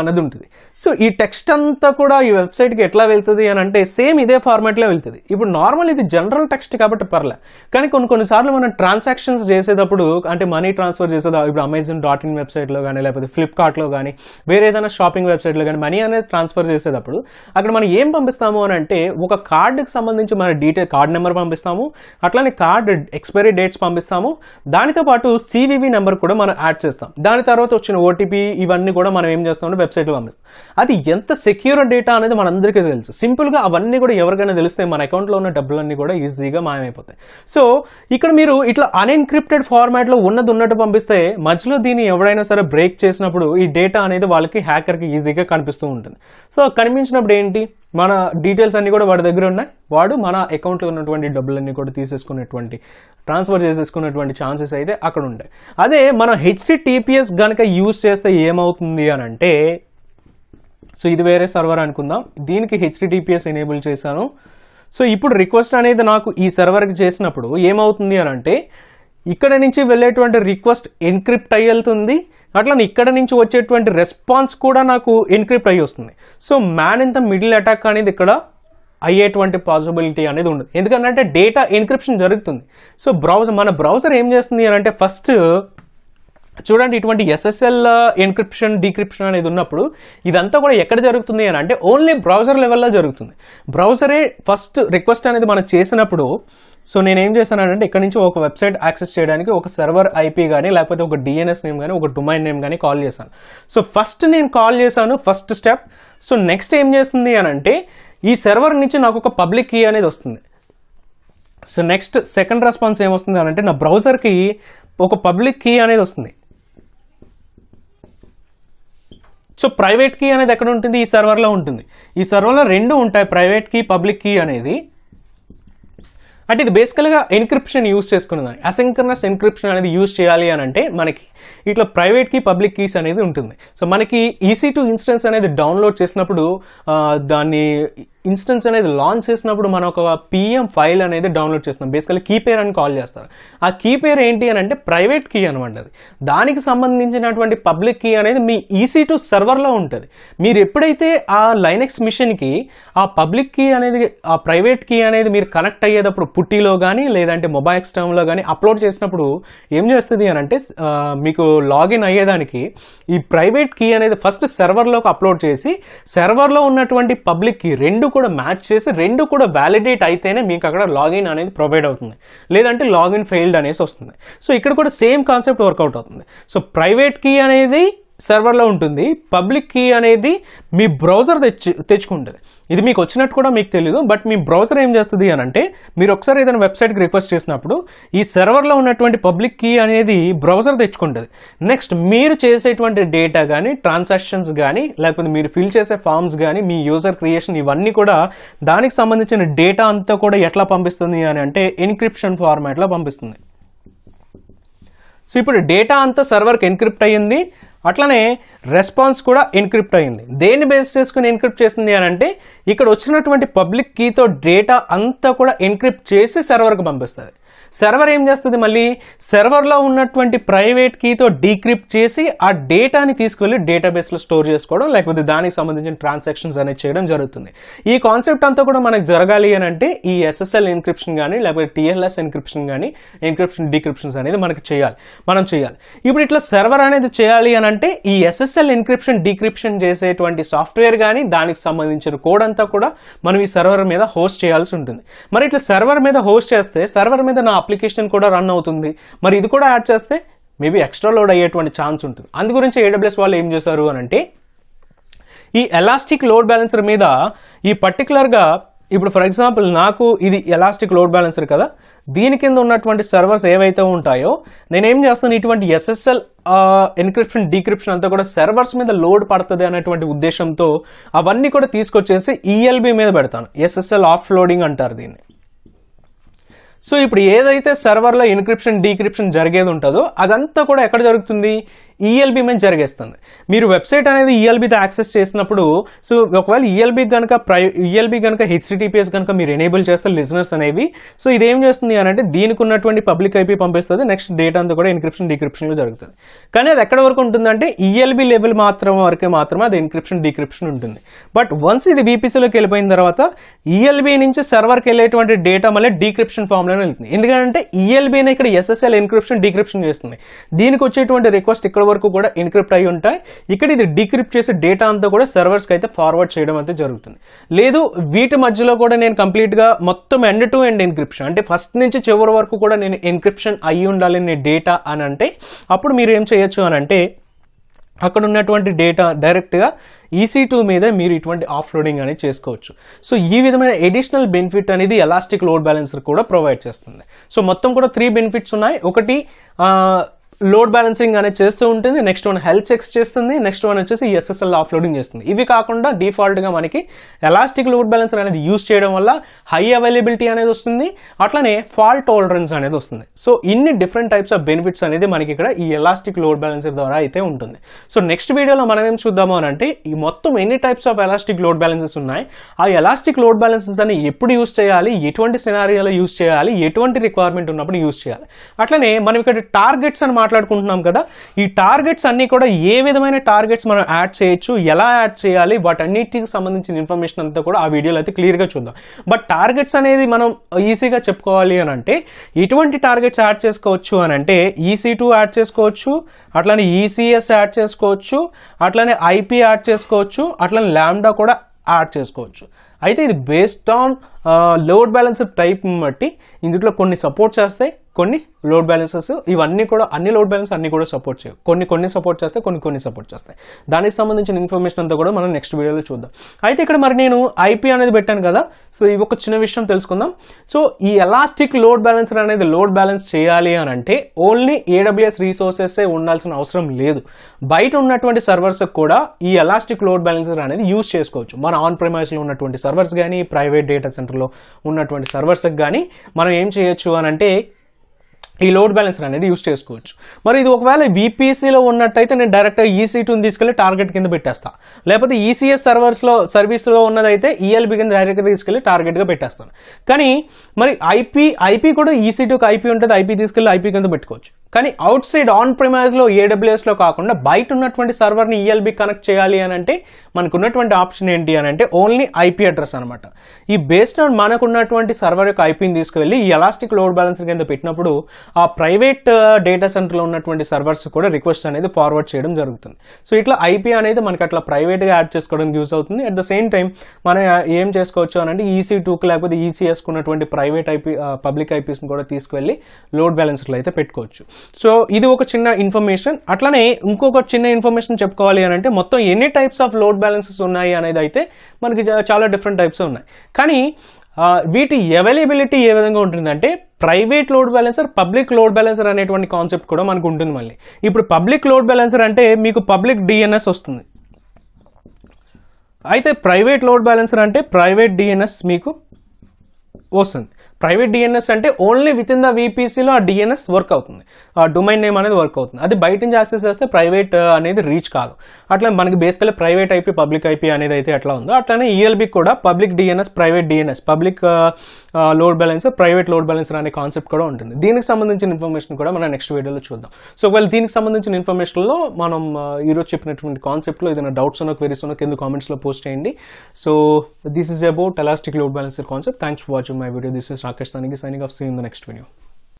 అన్నది ఉంటుంది. సో ఈ టెక్స్ట్ అంతా కూడా ఈ వెబ్సైట్కి ఎట్లా వెళ్తుంది అని అంటే సేమ్ ఇదే ఫార్మాట్లో వెళ్తుంది. ఇప్పుడు నార్మల్ ఇది జనరల్ టెక్స్ట్ కాబట్టి పర్లే, కానీ కొన్నిసార్లు మనం ట్రాన్సాక్షన్స్ చేసేటప్పుడు, అంటే మనీ ట్రాన్స్ఫర్ చేసేటప్పుడు, ఇప్పుడు Amazon.in వెబ్సైట్లో కానీ, లేకపోతే ఫ్లిప్కార్ట్లో కానీ, వేరే ఏదైనా షాపింగ్ వెబ్సైట్లో కానీ మనీ అనేది ట్రాన్స్ఫర్ చేసేటప్పుడు అక్కడ మనం ఏం పంపిస్తాము అని అంటే ఒక కార్డుకి సంబంధించి మన కార్డ్ నెంబర్ పంపిస్తాము, అట్లానే కార్డ్ ఎక్స్పైరీ డేట్స్ పంపిస్తాము, దానితో పాటు CVV నెంబర్ కూడా మనం యాడ్ చేస్తాం. దాని తర్వాత వచ్చిన OTP ఇవన్నీ కూడా మనం ఏం చేస్తామంటే వెబ్సైట్లో పంపిస్తాం. అది ఎంత సెక్యూర్ డేటా అనేది మనందరికీ తెలుసు. సింపుల్గా అవన్నీ కూడా ఎవరికైనా తెలిస్తే మన అకౌంట్లో ఉన్న డబ్బులన్నీ కూడా ఈజీగా మాయమైపోతాయి. సో ఇక్కడ మీరు ఇట్లా అన్ఎన్క్రిప్టెడ్ ఫార్మాట్లో ఉన్నది ఉన్నట్టు పంపిస్తే మధ్యలో దీన్ని ఎవరైనా సరే బ్రేక్ చేసినప్పుడు ఈ డేటా అనేది వాళ్ళకి, హ్యాకర్కి ఈజీగా కనిపిస్తూ ఉంటుంది. సో కనిపించినప్పుడు ఏంటి, మన డీటెయిల్స్ అన్నీ కూడా వాడి దగ్గర ఉన్నాయి, వాడు మన అకౌంట్లో ఉన్నటువంటి డబ్బులన్నీ కూడా తీసేసుకునేటువంటి, ట్రాన్స్ఫర్ చేసేసుకునేటువంటి ఛాన్సెస్ అయితే అక్కడ ఉంటాయి. అదే మనం HTTPS కనుక యూజ్ చేస్తే ఏమవుతుంది అని అంటే, సో ఇది వేరే సర్వర్ అనుకుందాం, దీనికి HTTPS ఎనేబుల్ చేశాను. సో ఇప్పుడు రిక్వెస్ట్ అనేది నాకు ఈ సర్వర్కి చేసినప్పుడు ఏమవుతుంది అని అంటే ఇక్కడ నుంచి వెళ్ళేటువంటి రిక్వెస్ట్ ఎన్క్రిప్ట్ అయ్యి వెళ్తుంది, అట్లనే ఇక్కడ నుంచి వచ్చేటువంటి రెస్పాన్స్ కూడా నాకు ఎన్క్రిప్ట్ అయ్యి వస్తుంది. So man in the middle attack అనేది ఇక్కడ అయ్యేటువంటి పాసిబిలిటీ అనేది ఉండదు. ఎందుకంటే డేటా ఎన్క్రిప్షన్ జరుగుతుంది. సో మన బ్రౌజర్ ఏం చేస్తుంది అని అంటే, ఫస్ట్ చూడండి ఇటువంటి ఎస్ఎస్ఎల్ ఎన్క్రిప్షన్ డీక్రిప్షన్ అనేది ఉన్నప్పుడు ఇదంతా కూడా ఎక్కడ జరుగుతుంది అని అంటే ఓన్లీ బ్రౌజర్ లెవెల్లో జరుగుతుంది. బ్రౌజరే ఫస్ట్ రిక్వెస్ట్ అనేది మనం చేసినప్పుడు, సో నేనేం చేశానంటే ఇక్కడ నుంచి ఒక వెబ్సైట్ యాక్సెస్ చేయడానికి ఒక సర్వర్ ఐపీ కానీ లేకపోతే ఒక డిఎన్ఎస్ నేమ్ కానీ ఒక డొమైన్ నేమ్ కానీ కాల్ చేశాను. సో ఫస్ట్ నేను కాల్ చేశాను ఫస్ట్ స్టెప్. సో నెక్స్ట్ ఏం చేస్తుంది అని అంటే ఈ సర్వర్ నుంచి నాకు ఒక పబ్లిక్ కీ అనేది వస్తుంది. సో నెక్స్ట్ సెకండ్ రెస్పాన్స్ ఏమొస్తుంది అని అంటే నా బ్రౌజర్కి ఒక పబ్లిక్ కీ అనేది వస్తుంది. సో ప్రైవేట్ కీ అనేది ఎక్కడ ఉంటుంది? ఈ సర్వర్లో ఉంటుంది. ఈ సర్వర్లో రెండు ఉంటాయి, ప్రైవేట్ కీ పబ్లిక్ కీ అనేది. అంటే ఇది బేసికల్గా ఎన్క్రిప్షన్ యూజ్ చేసుకునేదాన్ని, అసింక్రనస్ ఎన్క్రిప్షన్ అనేది యూజ్ చేయాలి అని అంటే మనకి ఇట్లా ప్రైవేట్ కీ పబ్లిక్ కీస్ అనేది ఉంటుంది. సో మనకి EC2 ఇన్స్టెన్స్ అనేది డౌన్లోడ్ చేసినప్పుడు, దాన్ని ఇన్స్టెన్స్ అనేది లాంచ్ చేసినప్పుడు మనం ఒక పిఎం ఫైల్ అనేది డౌన్లోడ్ చేస్తాం. బేసికల్లీ కీ పేర్ అని కాల్ చేస్తారు. ఆ కీ పేర్ ఏంటి అని అంటే ప్రైవేట్ కీ అనమాట. అది దానికి సంబంధించినటువంటి పబ్లిక్ కీ అనేది మీ EC2 సర్వర్లో ఉంటుంది. మీరు ఎప్పుడైతే ఆ లైనెక్స్ మిషన్కి ఆ పబ్లిక్ కీ అనేది ఆ ప్రైవేట్ కీ అనేది మీరు కనెక్ట్ అయ్యేటప్పుడు పుట్టిలో కానీ లేదంటే మొబైల్ ఎక్స్టర్మ్లో కానీ అప్లోడ్ చేసినప్పుడు ఏం చేస్తుంది అని అంటే మీకు లాగిన్ అయ్యేదానికి ఈ ప్రైవేట్ కీ అనేది ఫస్ట్ సర్వర్లోకి అప్లోడ్ చేసి సర్వర్లో ఉన్నటువంటి పబ్లిక్ కీ రెండు కూడా మ్యాచ్ చేసి రెండు కూడా వ్యాలిడేట్ అయితేనే మీకు అక్కడ లాగిన్ అనేది ప్రొవైడ్ అవుతుంది, లేదంటే లాగిన్ ఫెయిల్డ్ అనేసి వస్తుంది. సో ఇక్కడ కూడా సేమ్ కాన్సెప్ట్ వర్కౌట్ అవుతుంది. సో ప్రైవేట్ కీ అనేది సర్వర్లో ఉంటుంది, పబ్లిక్ కీ అనేది మీ బ్రౌజర్ తెచ్చుకుంటుంది. ఇది మీకు వచ్చినట్టు కూడా మీకు తెలియదు, బట్ మీ బ్రౌజర్ ఏం చేస్తుంది అని అంటే మీరు ఒకసారి ఏదైనా వెబ్సైట్కి రిక్వెస్ట్ చేసినప్పుడు ఈ సర్వర్లో ఉన్నటువంటి పబ్లిక్ కీ అనేది బ్రౌజర్ తెచ్చుకుంటుంది. నెక్స్ట్ మీరు చేసేటువంటి డేటా కానీ ట్రాన్సాక్షన్స్ కానీ లేకపోతే మీరు ఫిల్ చేసే ఫామ్స్ కానీ మీ యూజర్ క్రియేషన్ ఇవన్నీ కూడా దానికి సంబంధించిన డేటా అంతా కూడా ఎట్లా పంపిస్తుంది అని అంటే ఎన్క్రిప్షన్ ఫార్మాట్లో పంపిస్తుంది. సో ఇప్పుడు డేటా అంతా సర్వర్కి ఎన్క్రిప్ట్ అయ్యింది, అట్లనే రెస్పాన్స్ కూడా ఎన్క్రిప్ట్ అయ్యింది. దేన్ని బేస్ చేసుకుని ఎన్క్రిప్ట్ చేసింది అని అంటే ఇక్కడ వచ్చినటువంటి పబ్లిక్ కీతో డేటా అంతా కూడా ఎన్క్రిప్ట్ చేసి సర్వర్కి పంపిస్తుంది. సర్వర్ ఏం చేస్తుంది? మళ్ళీ సర్వర్లో ఉన్నటువంటి ప్రైవేట్ కీతో డీక్రిప్ట్ చేసి ఆ డేటాని తీసుకువెళ్ళి డేటాబేస్లో స్టోర్ చేసుకోవడం లేకపోతే దానికి సంబంధించిన ట్రాన్సాక్షన్స్ అనేది చేయడం జరుగుతుంది. ఈ కాన్సెప్ట్ అంతా కూడా మనకు జరగాలి అని అంటే ఈ SSL ఎన్క్రిప్షన్ కానీ లేకపోతే TLS ఎన్క్రిప్షన్ కానీ ఎన్క్రిప్షన్ డీక్రిప్షన్స్ అనేది మనం చేయాలి. ఇప్పుడు ఇట్లా సర్వర్ అనేది చేయాలి అని అంటే ఈ SSL ఎన్క్రిప్షన్ డీక్రిప్షన్ చేసేటువంటి సాఫ్ట్వేర్ కానీ దానికి సంబంధించిన కోడ్ అంతా కూడా మనం ఈ సర్వర్ మీద హోస్ట్ చేయాల్సి ఉంటుంది. మరి ఇట్లా సర్వర్ మీద హోస్ట్ చేస్తే సర్వర్ మీద నా అప్లికేషన్ కూడా రన్ అవుతుంది. మరి ఇది కూడా యాడ్ చేస్తే మేబీ ఎక్స్ట్రా లోడ్ అయ్యేటువంటి ఛాన్స్ ఉంటుంది. అందు గురించి AWS వాళ్ళు ఏం చేశారు అని అంటే ఈ ఎలాస్టిక్ లోడ్ బ్యాలెన్సర్ మీద ఈ పర్టికులర్గా ఇప్పుడు ఫర్ ఎగ్జాంపుల్ నాకు ఇది ఎలాస్టిక్ లోడ్ బ్యాలెన్సర్ కదా, దీని కింద ఉన్నటువంటి సర్వర్స్ ఏవైతే ఉంటాయో నేనేం చేస్తాను, ఇటువంటి SSL ఎన్క్రిప్షన్ డీక్రిప్షన్ అంతా కూడా సర్వర్స్ మీద లోడ్ పడుతుంది అనేటువంటి ఉద్దేశంతో అవన్నీ కూడా తీసుకొచ్చేసి ELB మీద పెడతాను. SSL ఆఫ్ లోడింగ్ అంటారు దీన్ని. సో ఇప్పుడు ఏదైతే సర్వర్లో ఎన్క్రిప్షన్ డీక్రిప్షన్ జరిగేది ఉంటుందో అదంతా కూడా ఎక్కడ జరుగుతుంది? ELB మీద జరిగేస్తుంది. మీరు వెబ్సైట్ అనేది ELBతో యాక్సెస్ చేసినప్పుడు, సో ఒకవేళ ELB కనుక HTTPS కనుక మీరు ఎనేబుల్ చేస్తే లిజనర్స్ అనేవి, సో ఇదేం చేస్తుంది అని అంటే దీనికి ఉన్నటువంటి పబ్లిక్ IP పంపిస్తుంది. నెక్స్ట్ డేటా అంతా కూడా ఎన్క్రిప్షన్ డీక్రిప్షన్లో జరుగుతుంది. కానీ అది ఎక్కడ వరకు ఉంటుందంటే ELB లెవెల్ మాత్రమే అది ఎన్క్రిప్షన్ డీక్రిప్షన్ ఉంటుంది. బట్ వన్స్ ఇది VPCలోకి వెళ్ళిపోయిన తర్వాత ELB నుంచి సర్వర్కి వెళ్ళేటువంటి డేటా మళ్ళీ డీక్రిప్షన్ ఫామ్లోనే వెళ్తుంది. ఎందుకంటే ELBనే ఇక్కడ SSL ఎన్క్రిప్షన్ డీక్రిప్షన్ చేస్తుంది. దీనికి వచ్చేటువంటి రిక్వెస్ట్ ఇక్కడ వరకు కూడా ఎన్క్రిప్ట్ అయి ఉంటాయి. ఇక్కడ ఇది డీక్రిప్ట్ చేసే డేటా అంతా కూడా సర్వర్స్కి అయితే ఫార్వర్డ్ చేయడం అయితే జరుగుతుంది. లేదు వీటి మధ్యలో కూడా నేను కంప్లీట్గా మొత్తం ఎండ్ టు ఎండ్ ఎన్క్రిప్షన్ అంటే ఫస్ట్ నుంచి చివరి వరకు కూడా నేను ఎన్క్రిప్షన్ అయి ఉండాలి నేను డేటా అని అంటే అప్పుడు మీరు ఏం చేయొచ్చు అని అంటే అక్కడ ఉన్నటువంటి డేటా డైరెక్ట్గా EC2 మీద మీరు ఇటువంటి ఆఫ్లోడింగ్ అనేది చేసుకోవచ్చు. సో ఈ విధమైన ఎడిషనల్ బెనిఫిట్ అనేది ఎలాస్టిక్ లోడ్ బ్యాలెన్సర్ కూడా ప్రొవైడ్ చేస్తుంది. సో మొత్తం కూడా 3 బెనిఫిట్స్ ఉన్నాయి. ఒకటి లోడ్ బ్యాలెన్సింగ్ అనేది చేస్తూ ఉంటుంది. నెక్స్ట్ వన్ హెల్త్ చెక్స్ చేస్తుంది. నెక్స్ట్ వన్ వచ్చేసి ఎస్ఎస్ఎల్ ఆఫ్లోడింగ్ చేస్తుంది. ఇవి కాకుండా డిఫాల్ట్గా మనకి ఎలాస్టిక్ లోడ్ బ్యాలెన్సర్ అనేది యూజ్ చేయడం వల్ల హై అవైలబిలిటీ అనేది వస్తుంది, అట్లనే ఫాల్ట్ టాలరెన్స్ అనేది వస్తుంది. సో ఇన్ని డిఫరెంట్ టైప్స్ ఆఫ్ బెనిఫిట్స్ అనేది మనకి ఇక్కడ ఈ ఎలాస్టిక్ లోడ్ బ్యాలెన్సర్ ద్వారా అయితే ఉంటుంది. సో నెక్స్ట్ వీడియోలో మనం ఏం చూద్దాము అని అంటే ఈ మొత్తం ఎన్ని types of elastic load balances ఉన్నాయి, ఆ ఎలాస్టిక్ లోడ్ బ్యాలెన్సెస్ అని ఎప్పుడు యూజ్ చేయాలి, ఎటువంటి సినారియోలో యూజ్ చేయాలి, ఎటువంటి రిక్వైర్మెంట్ ఉన్నప్పుడు యూజ్ చేయాలి, అట్లనే మనం ఇక్కడ టార్గెట్స్ అని మాట్లాడుకుంటున్నాం కదా, ఈ టార్గెట్స్ అన్ని కూడా ఏ విధమైన టార్గెట్స్ మనం యాడ్ చేయొచ్చు, ఎలా యాడ్ చేయాలి, వాటన్నిటికి సంబంధించిన ఇన్ఫర్మేషన్ అంతా కూడా ఆ వీడియోలో అయితే క్లియర్గా చూద్దాం. బట్ టార్గెట్స్ అనేది మనం ఈజీగా చెప్పుకోవాలి అని అంటే ఎటువంటి టార్గెట్స్ యాడ్ చేసుకోవచ్చు అని అంటే EC2 యాడ్ చేసుకోవచ్చు, అట్లానే ECS యాడ్ చేసుకోవచ్చు, అట్లానే IP యాడ్ చేసుకోవచ్చు, అట్లానే లాంబ్డా కూడా యాడ్ చేసుకోవచ్చు. అయితే ఇది based on load balancer type బట్టి ఇందులో కొన్ని సపోర్ట్ చేస్తాయి, కొన్ని లోడ్ బ్యాలెన్సెస్ ఇవన్నీ కూడా అన్ని లోడ్ బ్యాలెన్స్ అన్ని కూడా సపోర్ట్ చేయవు, కొన్ని సపోర్ట్ చేస్తాయి, కొన్ని సపోర్ట్ చేస్తాయి. దానికి సంబంధించిన ఇన్ఫర్మేషన్ అంతా కూడా మనం నెక్స్ట్ వీడియోలో చూద్దాం. అయితే ఇక్కడ మరి నేను IP అనేది పెట్టాను కదా, సో ఇవి ఒక చిన్న విషయం తెలుసుకుందాం. సో ఈ ఎలాస్టిక్ లోడ్ బ్యాలెన్సర్ అనేది లోడ్ బ్యాలెన్స్ చేయాలి అని అంటే ఓన్లీ AWS రీసోర్సెసే ఉండాల్సిన అవసరం లేదు, బయట ఉన్నటువంటి సర్వర్స్ కూడా ఈ ఎలాస్టిక్ లోడ్ బ్యాలెన్సర్ అనేది యూజ్ చేసుకోవచ్చు. మన ఆన్ ప్రైమైస్లో ఉన్నటువంటి సర్వర్స్ కానీ ప్రైవేట్ డేటా సెంటర్లో ఉన్నటువంటి సర్వర్స్కి కానీ మనం ఏం చేయొచ్చు అని అంటే ఈ లోడ్ బ్యాలెన్సర్ అనేది యూజ్ చేసుకోవచ్చు. మరి ఇది ఒకవేళ VPCలో ఉన్నట్టయితే నేను డైరెక్ట్గా EC2ని తీసుకెళ్ళి టార్గెట్ కింద పెట్టేస్తా, లేకపోతే ECS సర్వర్స్లో సర్వీస్లో ఉన్నదైతే ELB కింద డైరెక్ట్గా తీసుకెళ్ళి టార్గెట్గా పెట్టేస్తాను. కానీ మరి IP కూడా EC2కి IP ఉంటుంది, IP తీసుకెళ్ళి IP కింద పెట్టుకోవచ్చు. కానీ అవుట్ సైడ్ ఆన్ ప్రిమైజ్లో AWSలో కాకుండా బయట ఉన్నటువంటి సర్వర్ని ELB కనెక్ట్ చేయాలి అని అంటే మనకు ఉన్నటువంటి ఆప్షన్ ఏంటి అని అంటే ఓన్లీ IP అడ్రస్ అనమాట. ఈ బేస్డ్ ఆన్ మనకు ఉన్నటువంటి సర్వర్ యొక్క IPని తీసుకువెళ్ళి ఈ ఎలాస్టిక్ లోడ్ బ్యాలెన్సర్ కింద పెట్టినప్పుడు ఆ ప్రైవేట్ డేటా సెంటర్లో ఉన్నటువంటి సర్వర్స్ కూడా రిక్వెస్ట్ అనేది ఫార్వర్డ్ చేయడం జరుగుతుంది. సో ఇట్లా IP అనేది మనకి అట్లా ప్రైవేట్గా యాడ్ చేసుకోవడానికి యూజ్ అవుతుంది. అట్ ద సేమ్ టైం మనం ఏం చేసుకోవచ్చు అని అంటే EC2కి లేకపోతే ECSకి ఉన్నటువంటి ప్రైవేట్ పబ్లిక్ IPస్ని కూడా తీసుకువెళ్ళి లోడ్ బ్యాలెన్సర్లు అయితే పెట్టుకోవచ్చు. సో ఇది ఒక చిన్న ఇన్ఫర్మేషన్. అట్లనే ఇంకొక చిన్న ఇన్ఫర్మేషన్ చెప్పుకోవాలి అని అంటే మొత్తం ఎన్ని టైప్స్ ఆఫ్ లోడ్ బ్యాలెన్సెస్ ఉన్నాయి అనేది అయితే మనకి చాలా డిఫరెంట్ టైప్స్ ఉన్నాయి. కానీ వీటి అవైలబిలిటీ ఏ విధంగా ఉంటుందంటే private load balancer, public load balancer అనేటువంటి కాన్సెప్ట్ కూడా మనకు ఉంటుంది. మళ్ళీ ఇప్పుడు పబ్లిక్ లోడ్ బ్యాలెన్సర్ అంటే మీకు పబ్లిక్ DNS వస్తుంది, అయితే ప్రైవేట్ లోడ్ బ్యాలెన్సర్ అంటే ప్రైవేట్ DNS మీకు వస్తుంది. ప్రైవేట్ DNS అంటే ఓన్లీ విత్ ఇన్ ద VPCలో ఆ DNS వర్క్ అవుతుంది, ఆ డొమైన్ నేమ్ అనేది వర్క్ అవుతుంది. అది బయట నుంచి యాక్సెస్ చేస్తే ప్రైవేట్ అనేది రీచ్ కాదు. అట్లా మనకి basically private IP public IP అనేది అయితే ఎట్లా ఉందో అట్లానే ELB కూడా public DNS private DNS, public load balancer private load balancer అనే కాన్సెప్ట్ కూడా ఉంటుంది. దీనికి సంబంధించిన ఇన్ఫర్మేషన్ కూడా మనం నెక్స్ట్ వీడియోలో చూద్దాం. సో ఒకవేళ దీనికి సంబంధించిన ఇన్ఫర్మేషన్లో మనం ఈరోజు చెప్పినటువంటి కాన్సెప్ట్లో ఏదైనా డౌట్స్ ఉన్నా క్వెరీస్ ఉన్నా కింద కామెంట్స్లో పోస్ట్ చేయండి. So this is about elastic load balancer concept. Thanks for watching my video. This is Rakesh Tanigi signing off. See you in the next video.